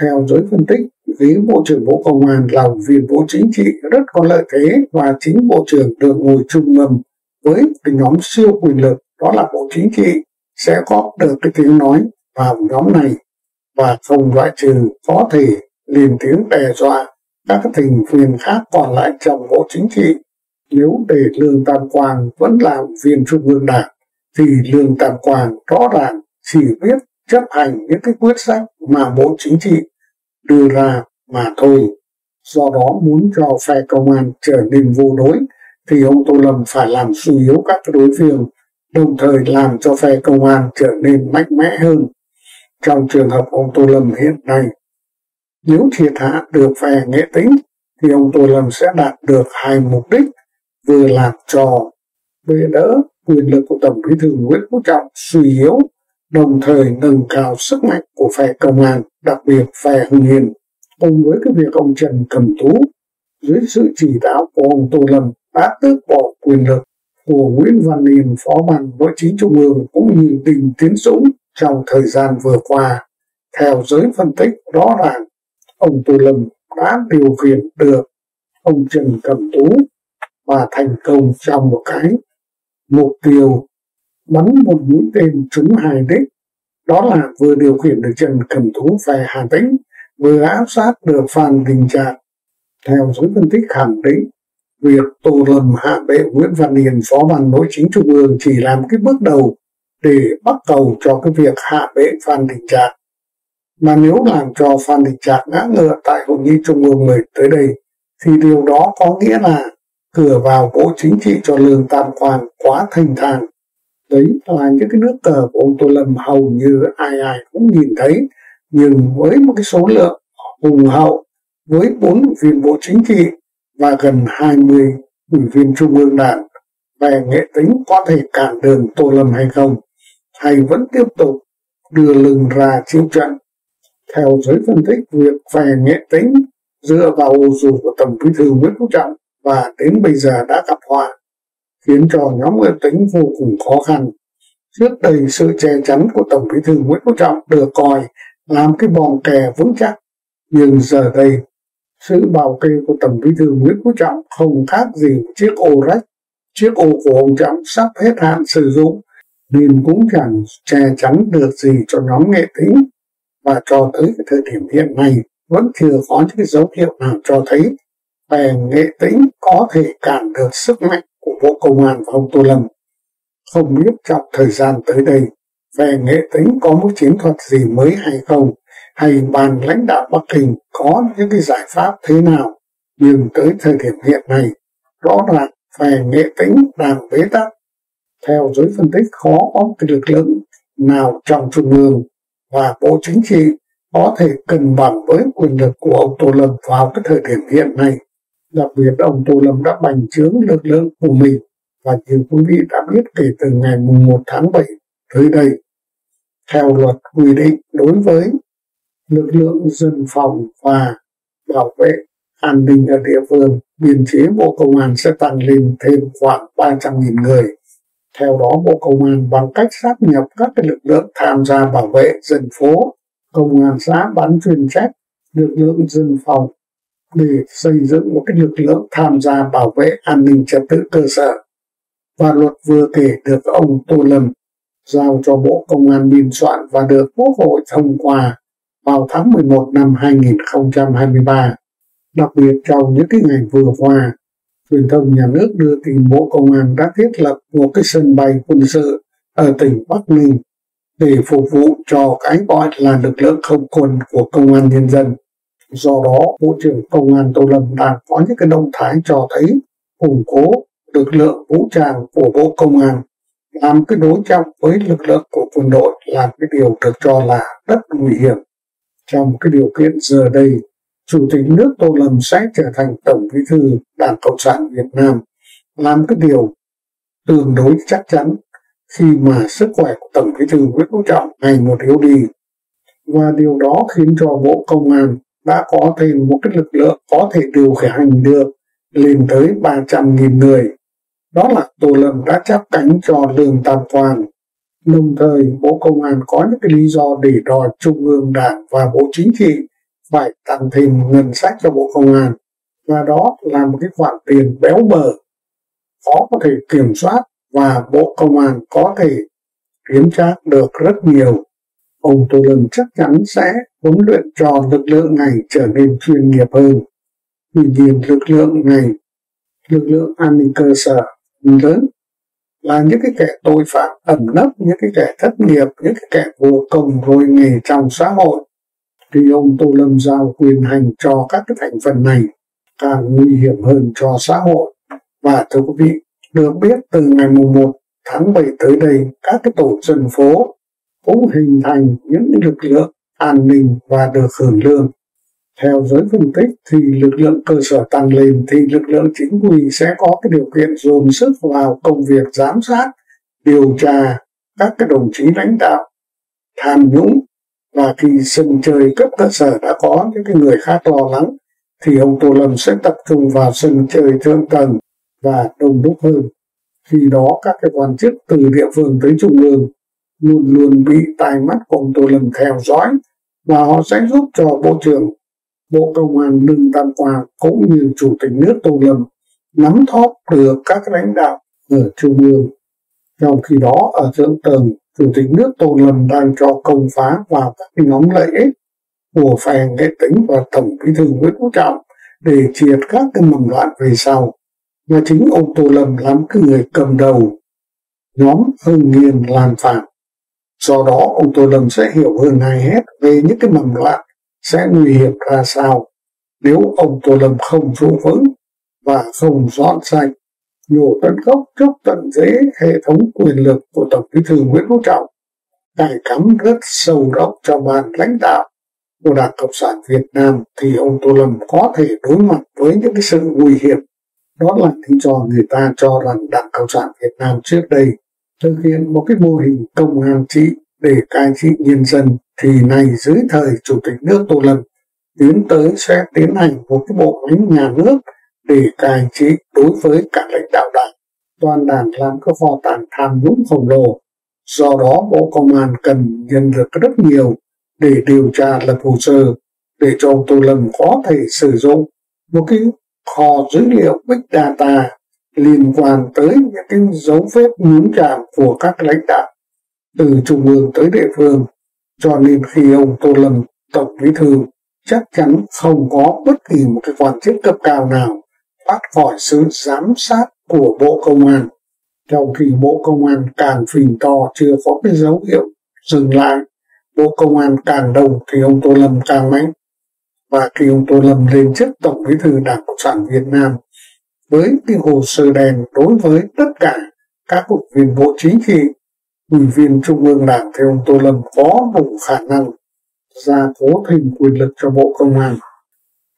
Theo giới phân tích, ghế Bộ trưởng Bộ Công an là viên Bộ Chính trị rất có lợi thế, và chính Bộ trưởng được ngồi chung mâm với cái nhóm siêu quyền lực đó là Bộ Chính trị sẽ có được cái tiếng nói vào nhóm này, và không loại trừ có thể lên tiếng đe dọa các thành viên khác còn lại trong Bộ Chính trị. Nếu để Lương Tam Quang vẫn là viên trung ương đảng thì Lương Tam Quang rõ ràng chỉ biết chấp hành những cái quyết sách mà Bộ Chính trị đưa ra mà thôi. Do đó, muốn cho phe công an trở nên vô đối thì ông Tô Lâm phải làm suy yếu các đối phương, đồng thời làm cho phe công an trở nên mạnh mẽ hơn. Trong trường hợp ông Tô Lâm hiện nay, nếu triệt hạ được phe Nghệ Tĩnh thì ông Tô Lâm sẽ đạt được 2 mục đích, vừa làm cho bệ đỡ quyền lực của Tổng Bí thư Nguyễn Phú Trọng suy yếu, đồng thời nâng cao sức mạnh của phe công an, đặc biệt phe Hưng Yên. Cùng với cái việc ông Trần Cẩm Tú dưới sự chỉ đạo của ông Tô Lâm đã tước bỏ quyền lực của Nguyễn Văn Nên, Phó Ban Nội chính Trung ương, cũng như Đinh Tiến Dũng trong thời gian vừa qua. Theo giới phân tích rõ ràng, ông Tô Lâm đã điều khiển được ông Trần Cẩm Tú và thành công trong một cái mục tiêu bắn một mũi tên trúng hai đích, đó là vừa điều khiển được Trần Cẩm Tú về Hà Tĩnh, vừa áp sát được Phan Đình Trạc. Theo giới phân tích khẳng định, việc Tô Lâm hạ bệ Nguyễn Văn Nên, Phó Ban Nội chính Trung ương chỉ làm cái bước đầu để bắt cầu cho cái việc hạ bệ Phan Đình Trạc. Mà nếu làm cho Phan Đình Trạc ngã ngựa tại Hội nghị Trung ương 10 tới đây thì điều đó có nghĩa là cửa vào Bộ Chính trị cho Lương Tam Quang quá thanh thản. Đấy là những cái nước cờ của ông Tô Lâm hầu như ai ai cũng nhìn thấy, nhưng với một cái số lượng hùng hậu với 4 ủy viên Bộ Chính trị và gần 20 ủy viên Trung ương đảng, về Nghệ Tĩnh có thể cản đường Tô Lâm hay không, hay vẫn tiếp tục đưa lưng ra chiếu trận. Theo giới phân tích, việc về Nghệ Tĩnh dựa vào ô dù của Tổng Bí thư Nguyễn Phú Trọng và đến bây giờ đã gặp họa, khiến cho nhóm Nghệ Tĩnh vô cùng khó khăn. Trước đây, sự che chắn của Tổng Bí thư Nguyễn Phú Trọng được coi làm cái bòn kè vững chắc, nhưng giờ đây sự bảo kê của Tổng Bí thư Nguyễn Phú Trọng không khác gì chiếc ô rách. Chiếc ô của ông Trọng sắp hết hạn sử dụng nên cũng chẳng che chắn được gì cho nhóm nghệ tĩnh, và cho tới cái thời điểm hiện nay vẫn chưa có những cái dấu hiệu nào cho thấy phe nghệ tĩnh có thể cản được sức mạnh của Bộ Công an và ông Tô Lâm. Không biết trong thời gian tới đây phe nghệ tĩnh có một chiến thuật gì mới hay không, hay ban lãnh đạo Bắc Kinh có những cái giải pháp thế nào, nhưng tới thời điểm hiện nay rõ ràng phe nghệ tĩnh đang bế tắc. Theo giới phân tích, khó có một lực lượng nào trong Trung ương và Bộ Chính trị có thể cân bằng với quyền lực của ông Tô Lâm vào cái thời điểm hiện nay. Đặc biệt ông Tô Lâm đã bành trướng lực lượng của mình, và như quý vị đã biết, kể từ ngày 1 tháng 7 tới đây, theo luật quy định đối với lực lượng dân phòng và bảo vệ an ninh ở địa phương, biên chế Bộ Công an sẽ tăng lên thêm khoảng 300.000 người. Theo đó, Bộ Công an bằng cách sáp nhập các lực lượng tham gia bảo vệ dân phố, công an xã bán chuyên trách, lực lượng dân phòng để xây dựng một lực lượng tham gia bảo vệ an ninh trật tự cơ sở. Và luật vừa kể được ông Tô Lâm giao cho Bộ Công an biên soạn và được Quốc hội thông qua vào tháng 11 năm 2023. Đặc biệt trong những ngày vừa qua, truyền thông nhà nước đưa tin Bộ Công an đã thiết lập một sân bay quân sự ở tỉnh Bắc Ninh để phục vụ cho cái gọi là lực lượng không quân của Công an Nhân dân. Do đó, Bộ trưởng Công an Tô Lâm đang có những động thái cho thấy củng cố lực lượng vũ trang của Bộ Công an, làm đối trọng với lực lượng của quân đội là điều được cho là rất nguy hiểm. Trong điều kiện giờ đây, Chủ tịch nước Tô Lâm sẽ trở thành Tổng Bí thư Đảng Cộng sản Việt Nam, làm điều tương đối chắc chắn khi mà sức khỏe của Tổng Bí thư Nguyễn Phú Trọng ngày một yếu đi. Và điều đó khiến cho Bộ Công an đã có thêm một lực lượng có thể điều hành được lên tới 300.000 người. Đó là Tô Lâm đã chắp cánh cho Lương Tam Quang. Đồng thời, Bộ Công an có những lý do để đòi Trung ương Đảng và Bộ Chính trị phải tăng thêm ngân sách cho Bộ Công an, và đó là một khoản tiền béo bở khó có thể kiểm soát, và Bộ Công an có thể kiểm tra được rất nhiều. Ông Tô Lâm chắc chắn sẽ huấn luyện cho lực lượng này trở nên chuyên nghiệp hơn. Tuy nhiên, lực lượng an ninh cơ sở lớn là những kẻ tội phạm ẩn nấp, những kẻ thất nghiệp, những kẻ vô công rồi nghề trong xã hội. Thì ông Tô Lâm giao quyền hành cho các thành phần này càng nguy hiểm hơn cho xã hội. Và thưa quý vị, được biết từ ngày 1 tháng 7 tới đây, các tổ dân phố cũng hình thành những lực lượng an ninh và được hưởng lương. Theo giới phân tích thì lực lượng cơ sở tăng lên thì lực lượng chính quy sẽ có điều kiện dồn sức vào công việc giám sát, điều tra các đồng chí lãnh đạo tham nhũng. Và khi sân chơi cấp cơ sở đã có những người khác lo lắng, thì ông Tô Lâm sẽ tập trung vào sân chơi thượng tầng và đông đúc hơn. Khi đó các quan chức từ địa phương tới trung ương luôn luôn bị tai mắt của ông Tô Lâm theo dõi, và họ sẽ giúp cho Bộ trưởng Bộ Công an Lương Tam Quang cũng như Chủ tịch nước Tô Lâm nắm thóp được các lãnh đạo ở trung ương. Trong khi đó ở thượng tầng, Chủ tịch nước Tô Lâm đang cho công phá vào các nhóm lợi ích của phe nghệ tĩnh và Tổng Bí thư Nguyễn Phú Trọng để triệt các mầm loạn về sau. Và chính ông Tô Lâm làm người cầm đầu nhóm hưng nghiền làm phản. Do đó ông Tô Lâm sẽ hiểu hơn ai hết về những mầm loạn sẽ nguy hiểm ra sao nếu ông Tô Lâm không trụ vững và không dọn sạch, nhổ tận gốc chốc tận rễ hệ thống quyền lực của Tổng Bí thư Nguyễn Phú Trọng, cài cắm rất sâu rộng trong ban lãnh đạo của Đảng Cộng sản Việt Nam, thì ông Tô Lâm có thể đối mặt với những sự nguy hiểm. Đó là lý do người ta cho rằng Đảng Cộng sản Việt Nam trước đây thực hiện một mô hình công an trị để cai trị nhân dân, thì nay dưới thời Chủ tịch nước Tô Lâm tiến tới sẽ tiến hành một bộ máy nhà nước để cai trị đối với cả lãnh đạo đảng. Toàn đảng làm kho tàng tham nhũng khổng lồ. Do đó Bộ Công an cần nhân lực rất nhiều để điều tra lập hồ sơ, để cho ông Tô Lâm có thể sử dụng một kho dữ liệu big data liên quan tới những dấu vết nhúng chạm của các lãnh đạo từ trung ương tới địa phương, cho nên khi ông Tô Lâm Tổng Bí thư, chắc chắn không có bất kỳ một cái quan chức cấp cao nào thoát khỏi sự giám sát của Bộ Công an, trong khi Bộ Công an càng phình to chưa có cái dấu hiệu dừng lại, Bộ Công an càng đông thì ông Tô Lâm càng mạnh. Và khi ông Tô Lâm lên chức Tổng Bí thư Đảng Cộng sản Việt Nam với cái hồ sơ đen đối với tất cả các ủy viên Bộ Chính trị, ủy viên Trung ương Đảng, thì ông Tô Lâm có đủ khả năng gia cố thêm quyền lực cho Bộ Công an.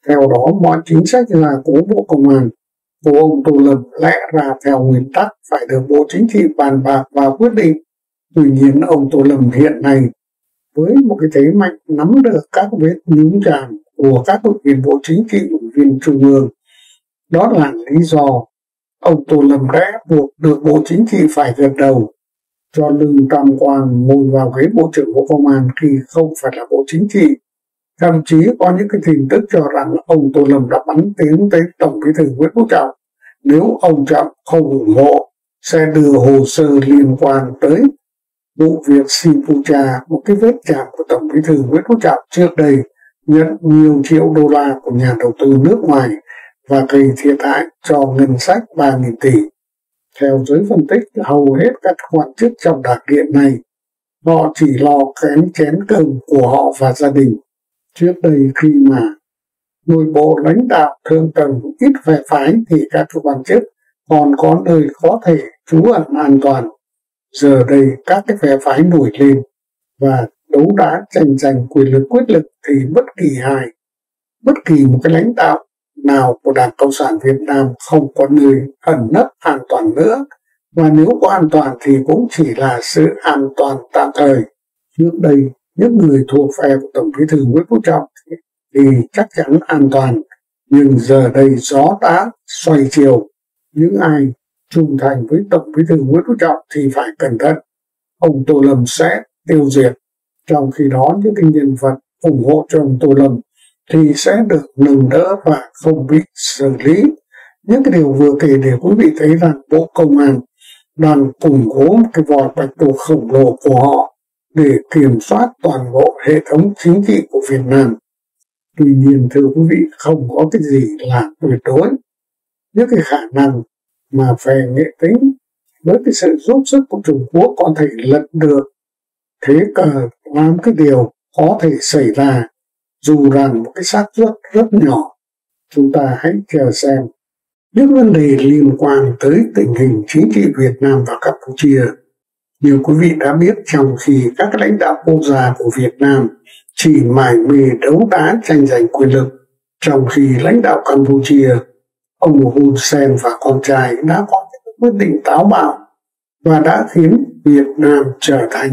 Theo đó, mọi chính sách gia cố Bộ Công an của ông Tô Lâm lẽ ra theo nguyên tắc phải được Bộ Chính trị bàn bạc và quyết định. Tuy nhiên, ông Tô Lâm hiện nay với một cái thế mạnh nắm được các vết nhúng chàm của các ủy viên Bộ Chính trị, ủy viên Trung ương, đó là lý do ông Tô Lâm đã buộc được Bộ Chính trị phải gật đầu cho Lương Tam Quang ngồi vào ghế Bộ trưởng Bộ Công an khi không phải là Bộ Chính trị. Thậm chí có những cái tin tức cho rằng ông Tô Lâm đã bắn tiếng tới Tổng Bí thư Nguyễn Phú Trọng, nếu ông Trọng không ủng hộ sẽ đưa hồ sơ liên quan tới vụ việc Sipucha, một cái vết chạm của Tổng Bí thư Nguyễn Phú Trọng trước đây nhận nhiều triệu đô la của nhà đầu tư nước ngoài và gây thiệt hại cho ngân sách 3.000 tỷ. Theo giới phân tích, hầu hết các quan chức trong Đảng hiện nay, họ chỉ lo chén cơm của họ và gia đình. Trước đây khi mà nội bộ lãnh đạo thượng tầng ít phe phái thì các quan chức còn có nơi có thể trú ẩn an toàn. Giờ đây các cái phe phái nổi lên và đấu đá tranh giành quyền lực quyết lực thì bất kỳ một cái lãnh đạo nào của Đảng Cộng sản Việt Nam không có nơi ẩn nấp an toàn nữa, và nếu có an toàn thì cũng chỉ là sự an toàn tạm thời. Trước đây những người thuộc phe của Tổng Bí thư Nguyễn Phú Trọng thì chắc chắn an toàn, nhưng giờ đây gió đã xoay chiều, những ai trung thành với Tổng Bí thư Nguyễn Phú Trọng thì phải cẩn thận, ông Tô Lâm sẽ tiêu diệt. Trong khi đó những cái nhân vật ủng hộ cho ông Tô Lâm thì sẽ được nâng đỡ và không bị xử lý. Những cái điều vừa kể để quý vị thấy rằng Bộ Công an đang củng cố một cái vòi bạch tuộc khổng lồ của họ để kiểm soát toàn bộ hệ thống chính trị của Việt Nam. Tuy nhiên, thưa quý vị, không có cái gì là tuyệt đối. Những cái khả năng mà phe nghệ tính với cái sự giúp sức của Trung Quốc có thể lật được thế cờ, làm cái điều có thể xảy ra, dù rằng một cái xác suất rất nhỏ. Chúng ta hãy chờ xem những vấn đề liên quan tới tình hình chính trị Việt Nam và Campuchia. Như quý vị đã biết, trong khi các lãnh đạo quốc gia của Việt Nam chỉ mải mê đấu đá tranh giành quyền lực, trong khi lãnh đạo Campuchia, ông Hun Sen và con trai đã có những quyết định táo bạo và đã khiến Việt Nam trở thành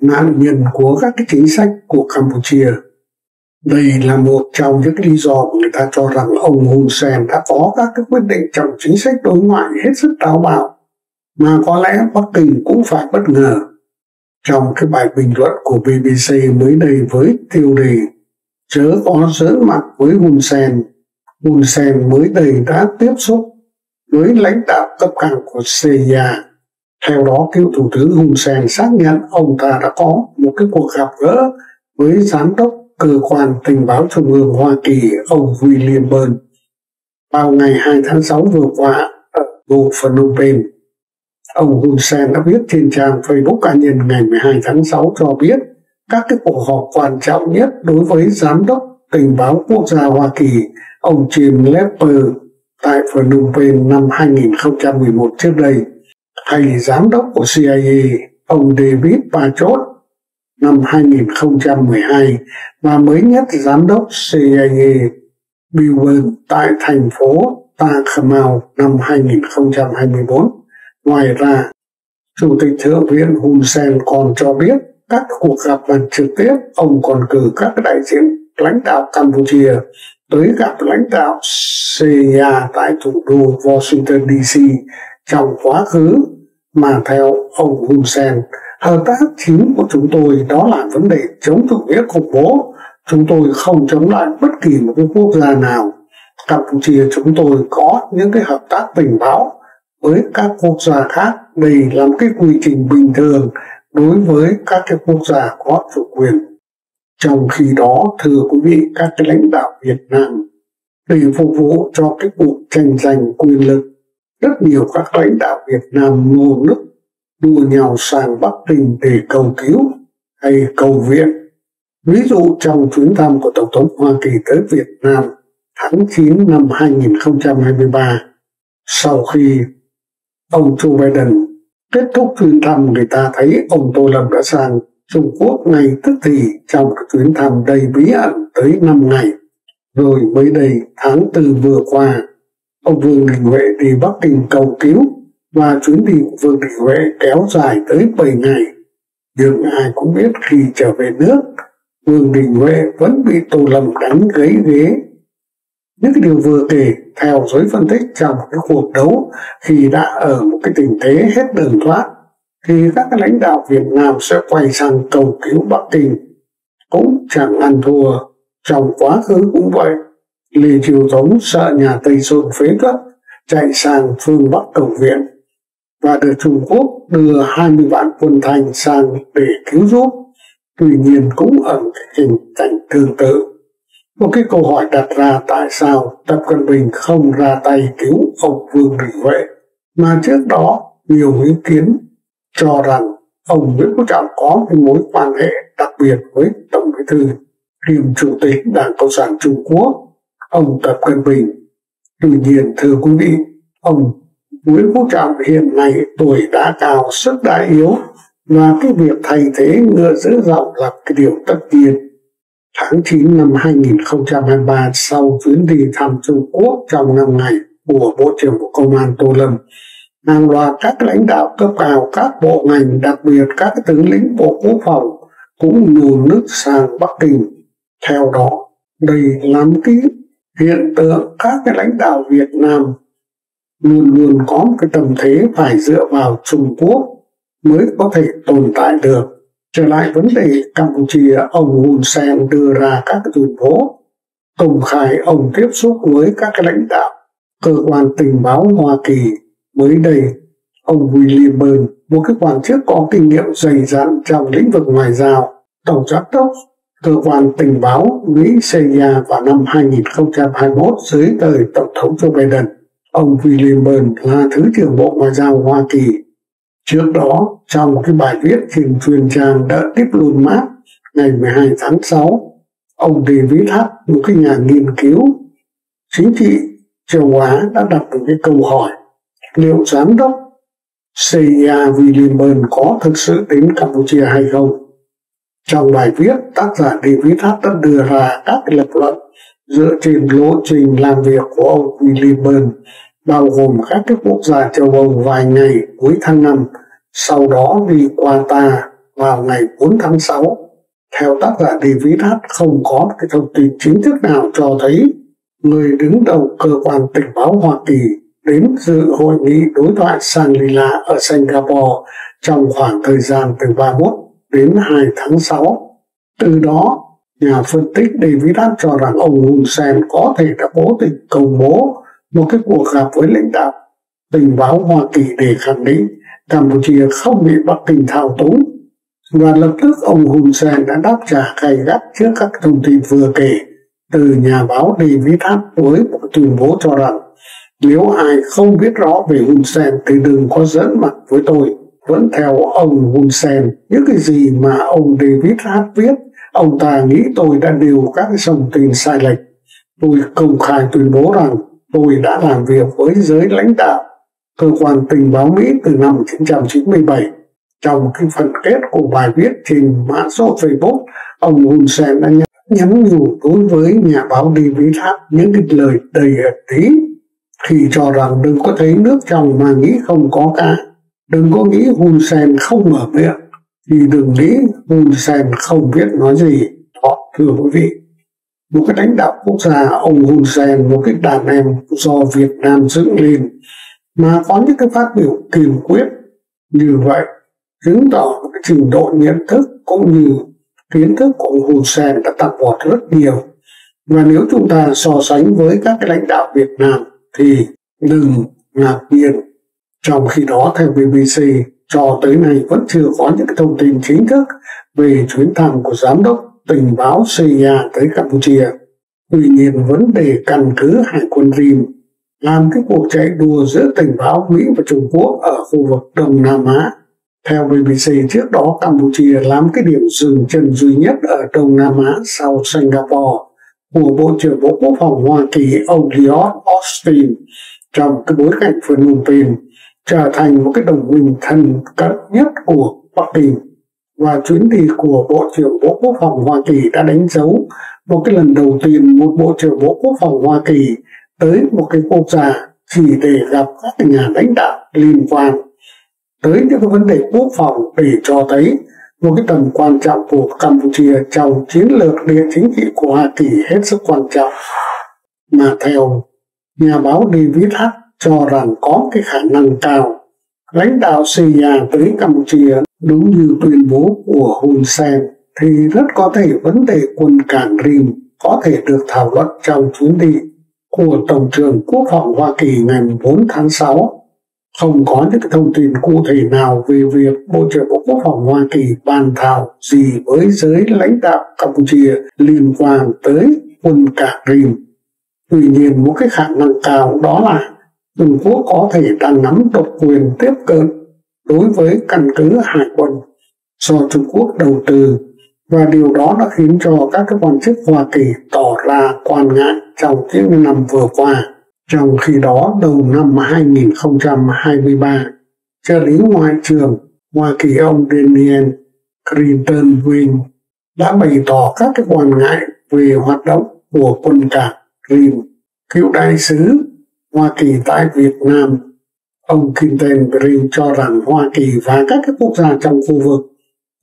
nạn nhân của các cái chính sách của Campuchia. Đây là một trong những lý do mà người ta cho rằng ông Hun Sen đã có các cái quyết định trong chính sách đối ngoại hết sức táo bạo, mà có lẽ Bắc Kinh cũng phải bất ngờ. Trong cái bài bình luận của BBC mới đây với tiêu đề "Chớ có giỡn mặt với Hun Sen", Hun Sen mới đây đã tiếp xúc với lãnh đạo cấp cao của CIA. Theo đó, cựu thủ tướng Hun Sen xác nhận ông ta đã có một cái cuộc gặp gỡ với giám đốc cơ quan tình báo trung ương Hoa Kỳ, ông William Burns, vào ngày 2 tháng 6 vừa qua ở Bộ Phnom Penh. Ông Hun Sen đã viết trên trang Facebook cá nhân ngày 12 tháng 6 cho biết các cái cuộc họp quan trọng nhất đối với giám đốc tình báo quốc gia Hoa Kỳ, ông Jim Lepper, tại Phnom Penh năm 2011 trước đây, hay giám đốc của CIA, ông David Patriot, năm 2012, và mới nhất giám đốc CIA Bill Burns tại thành phố Ta Khmau năm 2024. Ngoài ra, Chủ tịch Thượng viện Hun Sen còn cho biết các cuộc gặp mặt trực tiếp, ông còn cử các đại diện lãnh đạo Campuchia tới gặp lãnh đạo CIA tại thủ đô Washington DC trong quá khứ. Mà theo ông Hun Sen, hợp tác chính của chúng tôi đó là vấn đề chống chủ nghĩa khủng bố. Chúng tôi không chống lại bất kỳ một cái quốc gia nào. Campuchia chúng tôi có những cái hợp tác tình báo với các quốc gia khác. Đây là một cái quy trình bình thường đối với các cái quốc gia có chủ quyền. Trong khi đó, thưa quý vị, các cái lãnh đạo Việt Nam để phục vụ cho cái cuộc tranh giành quyền lực, rất nhiều các lãnh đạo Việt Nam nô nức đua nhau sang Bắc Kinh để cầu cứu hay cầu viện. Ví dụ trong chuyến thăm của Tổng thống Hoa Kỳ tới Việt Nam tháng 9 năm 2023, sau khi ông Joe Biden kết thúc chuyến thăm, người ta thấy ông Tô Lâm đã sang Trung Quốc ngay tức thì trong cái chuyến thăm đầy bí ẩn tới 5 ngày. Rồi mới đây tháng 4 vừa qua, ông Vương Đình Huệ đi Bắc Kinh cầu cứu và chuyến đi của Vương Đình Huệ kéo dài tới 7 ngày. Nhưng ai cũng biết khi trở về nước, Vương Đình Huệ vẫn bị Tô Lâm đánh gãy ghế. Những cái điều vừa kể theo giới phân tích trong cái cuộc đấu khi đã ở một cái tình thế hết đường thoát thì các lãnh đạo Việt Nam sẽ quay sang cầu cứu Bắc Kinh, cũng chẳng ăn thua. Trong quá khứ cũng vậy, Lê Triều Tống sợ nhà Tây Sơn phế truất chạy sang phương Bắc cầu viện và được Trung Quốc đưa 20 vạn quân Thanh sang để cứu giúp, tuy nhiên cũng ở cái tình cảnh tương tự. Một cái câu hỏi đặt ra tại sao Tập Cận Bình không ra tay cứu ông Vương Đình Huệ, mà trước đó nhiều ý kiến cho rằng ông Nguyễn Phú Trọng có một mối quan hệ đặc biệt với Tổng Bí thư, kiêm Chủ tịch Đảng Cộng sản Trung Quốc, ông Tập Cận Bình. Tuy nhiên, thưa quý vị, ông Nguyễn Phú Trọng hiện nay tuổi đã cao, sức đã yếu, và cái việc thay thế ngựa giữ giọng là cái điều tất nhiên. Tháng 9 năm 2023, sau chuyến đi thăm Trung Quốc trong 5 ngày của Bộ trưởng Bộ Công an Tô Lâm, hàng loạt các lãnh đạo cấp cao các bộ ngành, đặc biệt các tướng lĩnh Bộ Quốc phòng cũng nô nức sang Bắc Kinh. Theo đó, đây là một cái hiện tượng các cái lãnh đạo Việt Nam luôn luôn có một cái tâm thế phải dựa vào Trung Quốc mới có thể tồn tại được. Trở lại vấn đề Campuchia, ông Hun Sen đưa ra các cái tuyên bố công khai ông tiếp xúc với các cái lãnh đạo cơ quan tình báo Hoa Kỳ. Mới đây, ông William Burns, một cái quan chức có kinh nghiệm dày dặn trong lĩnh vực ngoại giao, tổng giám đốc cơ quan tình báo Mỹ CIA vào năm 2021 dưới thời Tổng thống Joe Biden. Ông William Burns là Thứ trưởng Bộ Ngoại giao Hoa Kỳ. Trước đó, trong một cái bài viết trên chuyên trang đã tiếp luôn mát ngày 12 tháng 6, ông David H., một cái nhà nghiên cứu chính trị châu Á, đã đặt một cái câu hỏi: liệu giám đốc CIA William Burns có thực sự đến Campuchia hay không? Trong bài viết, tác giả David H. đã đưa ra các lập luận dựa trên lộ trình làm việc của ông William Burns, bao gồm các cái quốc gia châu Âu vài ngày cuối tháng 5, sau đó đi Qatar vào ngày 4 tháng 6. Theo tác giả David H., không có cái thông tin chính thức nào cho thấy người đứng đầu cơ quan tình báo Hoa Kỳ đến dự hội nghị đối thoại Shangri-La ở Singapore trong khoảng thời gian từ 31 đến 2 tháng 6. Từ đó, nhà phân tích David H. cho rằng ông Hun Sen có thể đã cố tình công bố một cái cuộc gặp với lãnh đạo tình báo Hoa Kỳ để khẳng định Campuchia không bị Bắc Kinh thao túng. Và lập tức ông Hun Sen đã đáp trả gay gắt trước các thông tin vừa kể từ nhà báo David H. với một tuyên bố cho rằng: nếu ai không biết rõ về Hun Sen thì đừng có dẫn mặt với tôi. Vẫn theo ông Hun Sen, những cái gì mà ông David H. viết, ông ta nghĩ tôi đã điều các thông tin sai lệch. Tôi công khai tuyên bố rằng tôi đã làm việc với giới lãnh đạo cơ quan tình báo Mỹ từ năm 1997. Trong cái phần kết của bài viết trên mã số Facebook, ông Hun Sen đã nhắn nhủ đối với nhà báo David H. những cái lời đầy ẩn ý, khi cho rằng đừng có thấy nước trong mà nghĩ không có cá, đừng có nghĩ Hun Sen không mở miệng, thì đừng nghĩ Hun Sen không biết nói gì. Thưa quý vị, một cái lãnh đạo quốc gia, ông Hun Sen, một cái đàn em do Việt Nam dựng lên mà có những cái phát biểu kiên quyết như vậy, chứng tỏ cái trình độ nhận thức cũng như kiến thức của ông Hun Sen đã tăng vọt rất nhiều. Và nếu chúng ta so sánh với các cái lãnh đạo Việt Nam thì đừng ngạc nhiên. Trong khi đó, theo BBC, cho tới nay vẫn chưa có những thông tin chính thức về chuyến thăm của Giám đốc tình báo CIA tới Campuchia. Tuy nhiên, vấn đề căn cứ hải quân Rim làm cái cuộc chạy đua giữa tình báo Mỹ và Trung Quốc ở khu vực Đông Nam Á. Theo BBC, trước đó Campuchia làm cái điểm dừng chân duy nhất ở Đông Nam Á sau Singapore của Bộ trưởng Bộ Quốc phòng Hoa Kỳ ông Lloyd Austin trong cái bối cảnh Phnom Penh trở thành một cái đồng minh thân cận nhất của Bắc Kinh. Và chuyến đi của Bộ trưởng Bộ Quốc phòng Hoa Kỳ đã đánh dấu một cái lần đầu tiên một Bộ trưởng Bộ Quốc phòng Hoa Kỳ tới một cái quốc gia chỉ để gặp các nhà lãnh đạo liên quan tới những cái vấn đề quốc phòng, để cho thấy một cái tầm quan trọng của Campuchia trong chiến lược địa chính trị của Hoa Kỳ hết sức quan trọng. Mà theo nhà báo David H. cho rằng có cái khả năng cao lãnh đạo CIA tới Campuchia, đúng như tuyên bố của Hun Sen, thì rất có thể vấn đề quân cảng Rim có thể được thảo luận trong chuyến đi của Tổng trưởng Quốc phòng Hoa Kỳ ngày 4 tháng 6. Không có những thông tin cụ thể nào về việc Bộ trưởng Bộ Quốc phòng Hoa Kỳ bàn thảo gì với giới lãnh đạo Campuchia liên quan tới quân cảng Rim. Tuy nhiên, một cái khả năng cao đó là Trung Quốc có thể đang nắm độc quyền tiếp cận đối với căn cứ hải quân do Trung Quốc đầu tư, và điều đó đã khiến cho các quan chức Hoa Kỳ tỏ ra quan ngại trong những năm vừa qua. Trong khi đó, đầu năm 2023, trợ lý Ngoại trưởng Hoa Kỳ ông Daniel Clinton-Wing đã bày tỏ các quan ngại về hoạt động của quân cảng Rim. Cựu đại sứ Hoa Kỳ tại Việt Nam, ông Clinton-Wing cho rằng Hoa Kỳ và các quốc gia trong khu vực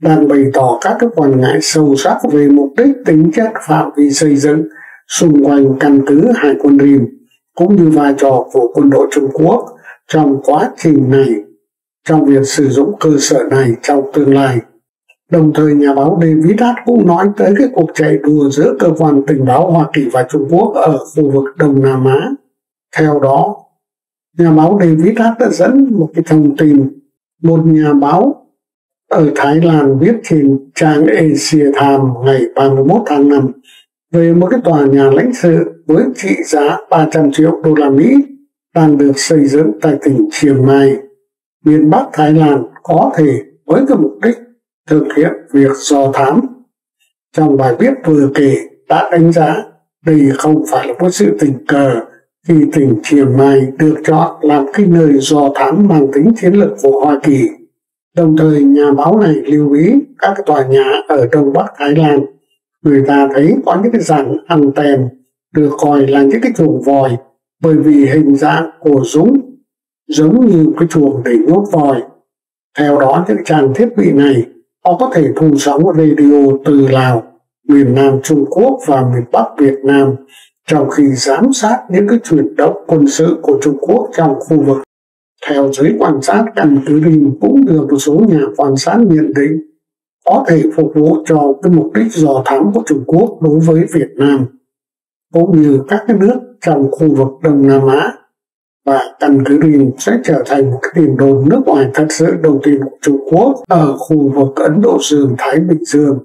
đang bày tỏ các quan ngại sâu sắc về mục đích, tính chất, phạm vi xây dựng xung quanh căn cứ hải quân Rim, cũng như vai trò của quân đội Trung Quốc trong quá trình này, trong việc sử dụng cơ sở này trong tương lai. Đồng thời, nhà báo David H. cũng nói tới cái cuộc chạy đua giữa cơ quan tình báo Hoa Kỳ và Trung Quốc ở khu vực Đông Nam Á. Theo đó, nhà báo David H. đã dẫn một cái thông tin một nhà báo ở Thái Lan viết trên trang Asia Times ngày 31 tháng 5 về một cái tòa nhà lãnh sự với trị giá 300 triệu đô la Mỹ đang được xây dựng tại tỉnh Chiang Mai, miền Bắc Thái Lan, có thể với cái mục đích thực hiện việc do thám. Trong bài viết vừa kể đã đánh giá đây không phải là một sự tình cờ khi tỉnh Chiang Mai được chọn làm cái nơi do thám mang tính chiến lược của Hoa Kỳ. Đồng thời, nhà báo này lưu ý các cái tòa nhà ở Đông Bắc Thái Lan, người ta thấy có những cái dàn anten được coi là những cái chuồng vòi, bởi vì hình dạng của chúng giống như cái chuồng để nhốt vòi. Theo đó, những trang thiết bị này họ có thể thu sóng radio từ Lào, miền Nam Trung Quốc và miền Bắc Việt Nam, trong khi giám sát những cái chuyển động quân sự của Trung Quốc trong khu vực. Theo giới quan sát, căn cứ Rim cũng được một số nhà quan sát nhận định có thể phục vụ cho cái mục đích dò thám của Trung Quốc đối với Việt Nam, cũng như các cái nước trong khu vực Đông Nam Á, và căn cứ Rim sẽ trở thành một cái điểm đồn nước ngoài thật sự đầu tiên của Trung Quốc ở khu vực Ấn Độ Dương-Thái Bình Dương.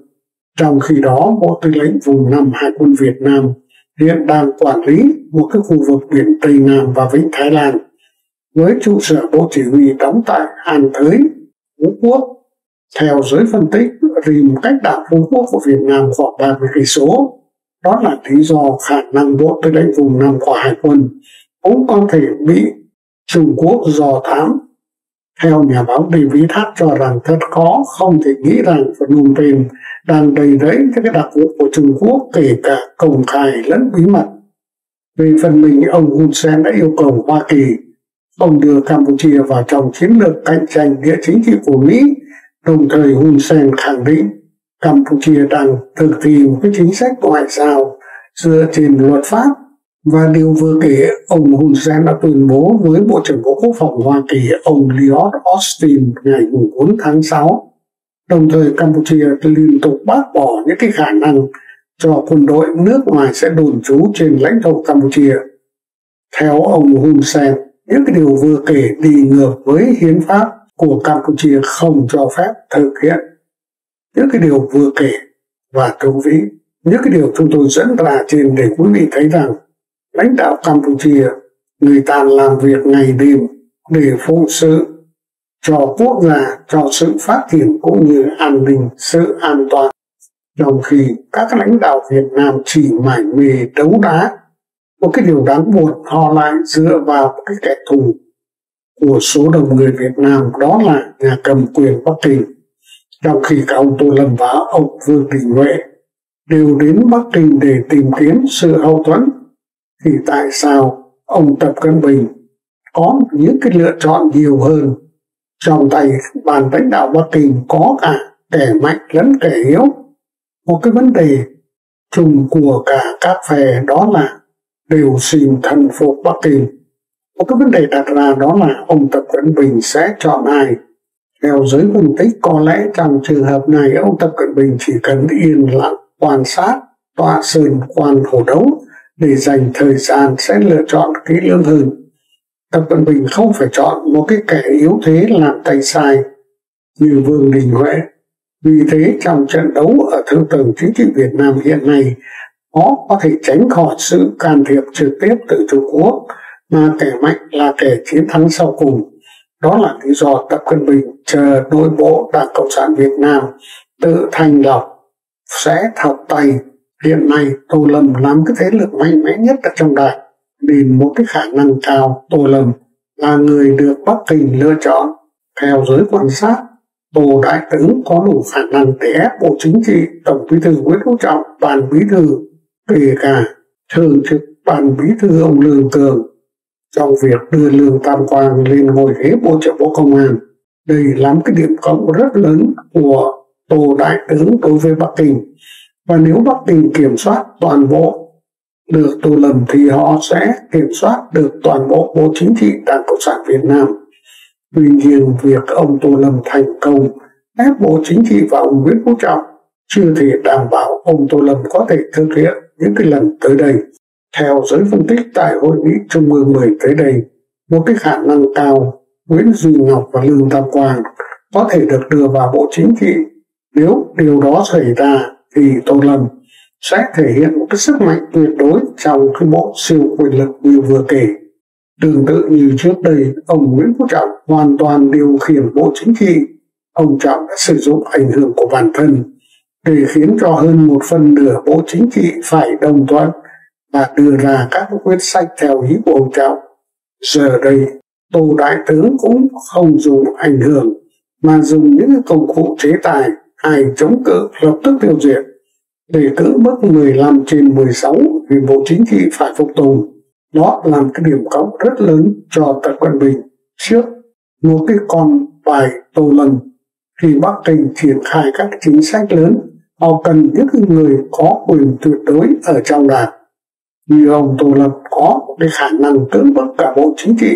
Trong khi đó, Bộ Tư lệnh Vùng 5 Hải quân Việt Nam hiện đang quản lý một cái khu vực biển Tây Nam và Vịnh Thái Lan, với trụ sở bộ chỉ huy đóng tại An Thới, Phú Quốc. Theo giới phân tích, Rim cách đảo Phú Quốc của Việt Nam khoảng 30 km. Đó là lý do khả năng Bộ Tư lệnh Vùng 5 của Hải quân cũng có thể bị Trung Quốc dò thám. Theo nhà báo David H. cho rằng thật khó không thể nghĩ rằng Phnom Penh đang đầy rẫy các đặc vụ của Trung Quốc, kể cả công khai lẫn bí mật. Về phần mình, ông Hun Sen đã yêu cầu Hoa Kỳ ông đưa Campuchia vào trong chiến lược cạnh tranh địa chính trị của Mỹ. Đồng thời, Hun Sen khẳng định Campuchia đang thực thi một cái chính sách ngoại giao dựa trên luật pháp. Và điều vừa kể, ông Hun Sen đã tuyên bố với Bộ trưởng Bộ Quốc phòng Hoa Kỳ ông Lloyd Austin ngày 4 tháng 6. Đồng thời, Campuchia liên tục bác bỏ những cái khả năng cho quân đội nước ngoài sẽ đồn trú trên lãnh thổ Campuchia. Theo ông Hun Sen, những cái điều vừa kể đi ngược với hiến pháp của Campuchia không cho phép thực hiện những cái điều vừa kể và thú vị. Những cái điều chúng tôi dẫn là trên để quý vị thấy rằng lãnh đạo Campuchia người ta làm việc ngày đêm để phụng sự cho quốc gia, cho sự phát triển cũng như an ninh, sự an toàn, trong khi các lãnh đạo Việt Nam chỉ mải mê đấu đá. Một cái điều đáng buồn họ lại dựa vào cái kẻ thù của số đông người Việt Nam, đó là nhà cầm quyền Bắc Kinh, trong khi cả ông Tô Lâm và ông Vương Đình Huệ đều đến Bắc Kinh để tìm kiếm sự hậu thuẫn, thì tại sao ông Tập Cận Bình có những cái lựa chọn nhiều hơn? Trong tay bàn lãnh đạo Bắc Kinh có cả kẻ mạnh lẫn kẻ yếu. Một cái vấn đề chung của cả các phe đó là đều xin thần phục Bắc Kinh. Một cái vấn đề đặt ra đó là ông Tập Cận Bình sẽ chọn ai? Theo giới phân tích, có lẽ trong trường hợp này ông Tập Cận Bình chỉ cần yên lặng quan sát, tọa sơn quan hổ đấu để dành thời gian sẽ lựa chọn kỹ lưỡng hơn. Tập Cận Bình không phải chọn một cái kẻ yếu thế làm tay sai như Vương Đình Huệ. Vì thế trong trận đấu ở thượng tầng chính trị Việt Nam hiện nay, nó có thể tránh khỏi sự can thiệp trực tiếp từ Trung Quốc, mà kẻ mạnh là kẻ chiến thắng sau cùng. Đó là lý do Tập Cận Bình chờ nội bộ Đảng Cộng sản Việt Nam tự thanh lọc sẽ thọc tay. Hiện nay Tô Lâm làm cái thế lực mạnh mẽ nhất ở trong Đảng, nên một cái khả năng cao Tô Lâm là người được Bắc Kinh lựa chọn. Theo giới quan sát, Tô Đại tướng có đủ khả năng để ép Bộ Chính trị, Tổng Bí thư Nguyễn Phú Trọng, Ban Bí thư, kể cả Thường trực Ban Bí thư ông Lương Cường trong việc đưa Lương Tam Quang lên ngồi ghế Bộ trưởng Bộ Công an. Đây là một cái điểm cộng rất lớn của Tô Đại tướng đối với Bắc Kinh. Và nếu Bắc Kinh kiểm soát toàn bộ được Tô Lâm thì họ sẽ kiểm soát được toàn bộ Bộ Chính trị Đảng Cộng sản Việt Nam. Tuy nhiên, việc ông Tô Lâm thành công ép Bộ Chính trị và ông Nguyễn Phú Trọng chưa thể đảm bảo ông Tô Lâm có thể thực hiện những cái lần tới đây. Theo giới phân tích, tại Hội nghị Trung ương 10 tới đây, một cái khả năng cao Nguyễn Duy Ngọc và Lương Tam Quang có thể được đưa vào Bộ Chính trị. Nếu điều đó xảy ra thì Tô Lâm sẽ thể hiện một cái sức mạnh tuyệt đối trong cái bộ siêu quyền lực như vừa kể. Tương tự như trước đây, ông Nguyễn Phú Trọng hoàn toàn điều khiển Bộ Chính trị. Ông Trọng đã sử dụng ảnh hưởng của bản thân để khiến cho hơn một phần nửa Bộ Chính trị phải đồng thuận và đưa ra các quyết sách theo ý của ông Trọng. Giờ đây, Tô Đại tướng cũng không dùng ảnh hưởng mà dùng những công cụ chế tài, ai chống cự lập tức tiêu diệt. Đề cử mức 15 trên 16 vì Bộ Chính trị phải phục tùng. Đó làm cái điểm cộng rất lớn cho Tập Cận Bình. Trước một cái con bài Tô Lâm, khi Bắc Kinh triển khai các chính sách lớn, họ cần những người có quyền tuyệt đối ở trong Đảng. Như ông Tô Lâm có cái khả năng cưỡng bức cả Bộ Chính trị.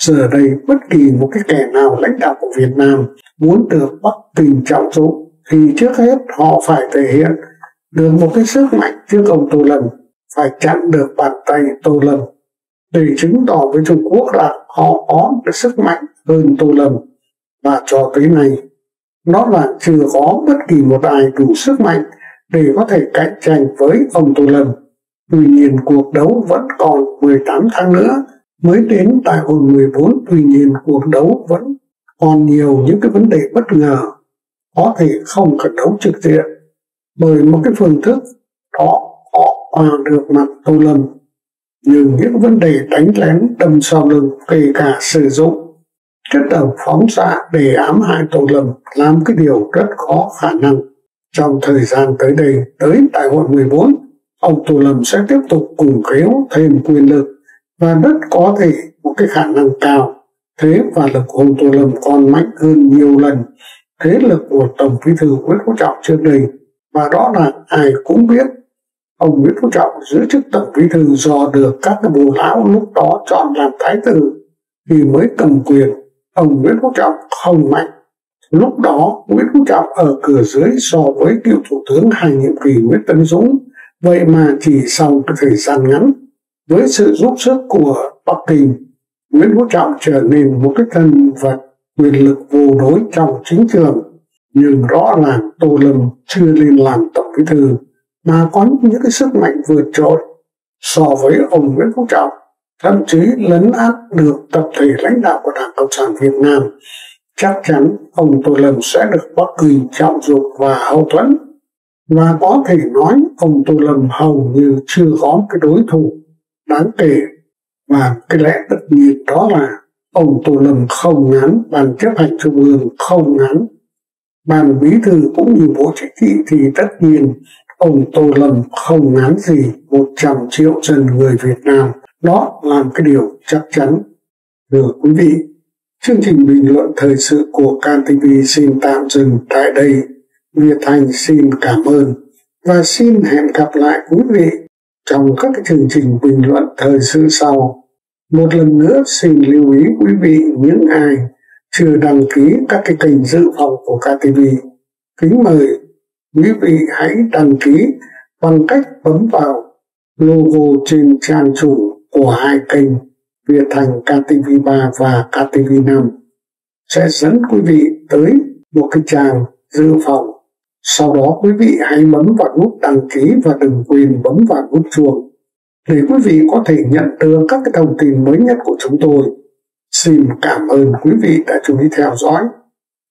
Giờ đây bất kỳ một cái kẻ nào lãnh đạo của Việt Nam muốn được Bắc Kinh trọng dụng thì trước hết họ phải thể hiện được một cái sức mạnh trước ông Tô Lâm, phải chặn được bàn tay Tô Lâm để chứng tỏ với Trung Quốc là họ có cái sức mạnh hơn Tô Lâm. Và cho tới nay nó là chưa có bất kỳ một ai đủ sức mạnh để có thể cạnh tranh với ông Tô Lâm. Tuy nhiên cuộc đấu vẫn còn 18 tháng nữa mới đến đại hội 14, tuy nhiên cuộc đấu vẫn còn nhiều những cái vấn đề bất ngờ, có thể không cần đấu trực diện bởi một cái phương thức đó họ hòa được mặt Tô Lâm, nhưng những vấn đề đánh lén đâm sau lưng, kể cả sử dụng chất độc phóng xạ để ám hại Tô Lâm làm cái điều rất khó khả năng. Trong thời gian tới đây, tới đại hội 14, ông Tô Lâm sẽ tiếp tục củng cố thêm quyền lực và rất có thể một cái khả năng cao thế và lực của ông Tô Lâm còn mạnh hơn nhiều lần thế lực của Tổng Bí thư Nguyễn Phú Trọng trước đây. Và đó là ai cũng biết ông Nguyễn Phú Trọng giữ chức Tổng Bí thư do được các bồ lão lúc đó chọn làm thái tử thì mới cầm quyền. Ông Nguyễn Phú Trọng không mạnh. Lúc đó Nguyễn Phú Trọng ở cửa dưới so với cựu thủ tướng hai nhiệm kỳ Nguyễn Tấn Dũng, vậy mà chỉ sau cái thời gian ngắn với sự giúp sức của Bắc Kinh, Nguyễn Phú Trọng trở nên một cái thân vật quyền lực vô đối trong chính trường, nhưng rõ ràng Tô Lâm chưa lên làm Tổng Bí thư mà có những cái sức mạnh vượt trội so với ông Nguyễn Phú Trọng, thậm chí lấn át được tập thể lãnh đạo của Đảng Cộng sản Việt Nam. Chắc chắn ông Tô Lâm sẽ được Bắc Kinh trọng dụng và hậu thuẫn, và có thể nói ông Tô Lâm hầu như chưa có cái đối thủ đáng kể, và cái lẽ tất nhiên đó là ông Tô Lâm không ngán Ban Chấp hành Trung ương, không ngán Ban Bí thư cũng như Bộ Chính trị, thì tất nhiên ông Tô Lâm không ngán gì 100 triệu dân người Việt Nam. Đó là cái điều chắc chắn. Thưa quý vị, chương trình bình luận thời sự của KTV xin tạm dừng tại đây. Việt Thành xin cảm ơn và xin hẹn gặp lại quý vị trong các chương trình bình luận thời sự sau. Một lần nữa xin lưu ý quý vị những ai chưa đăng ký các cái kênh dự phòng của KTV. Kính mời quý vị hãy đăng ký bằng cách bấm vào logo trên trang chủ của hai kênh Việt Thành KTV3 và KTV5. Sẽ dẫn quý vị tới một cái trang dự phòng. Sau đó quý vị hãy bấm vào nút đăng ký và đừng quên bấm vào nút chuông để quý vị có thể nhận được các cái thông tin mới nhất của chúng tôi. Xin cảm ơn quý vị đã chú ý theo dõi.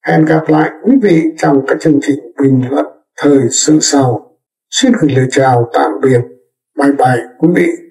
Hẹn gặp lại quý vị trong các chương trình bình luận thời sự sau. Xin gửi lời chào tạm biệt. Bye bye quý vị.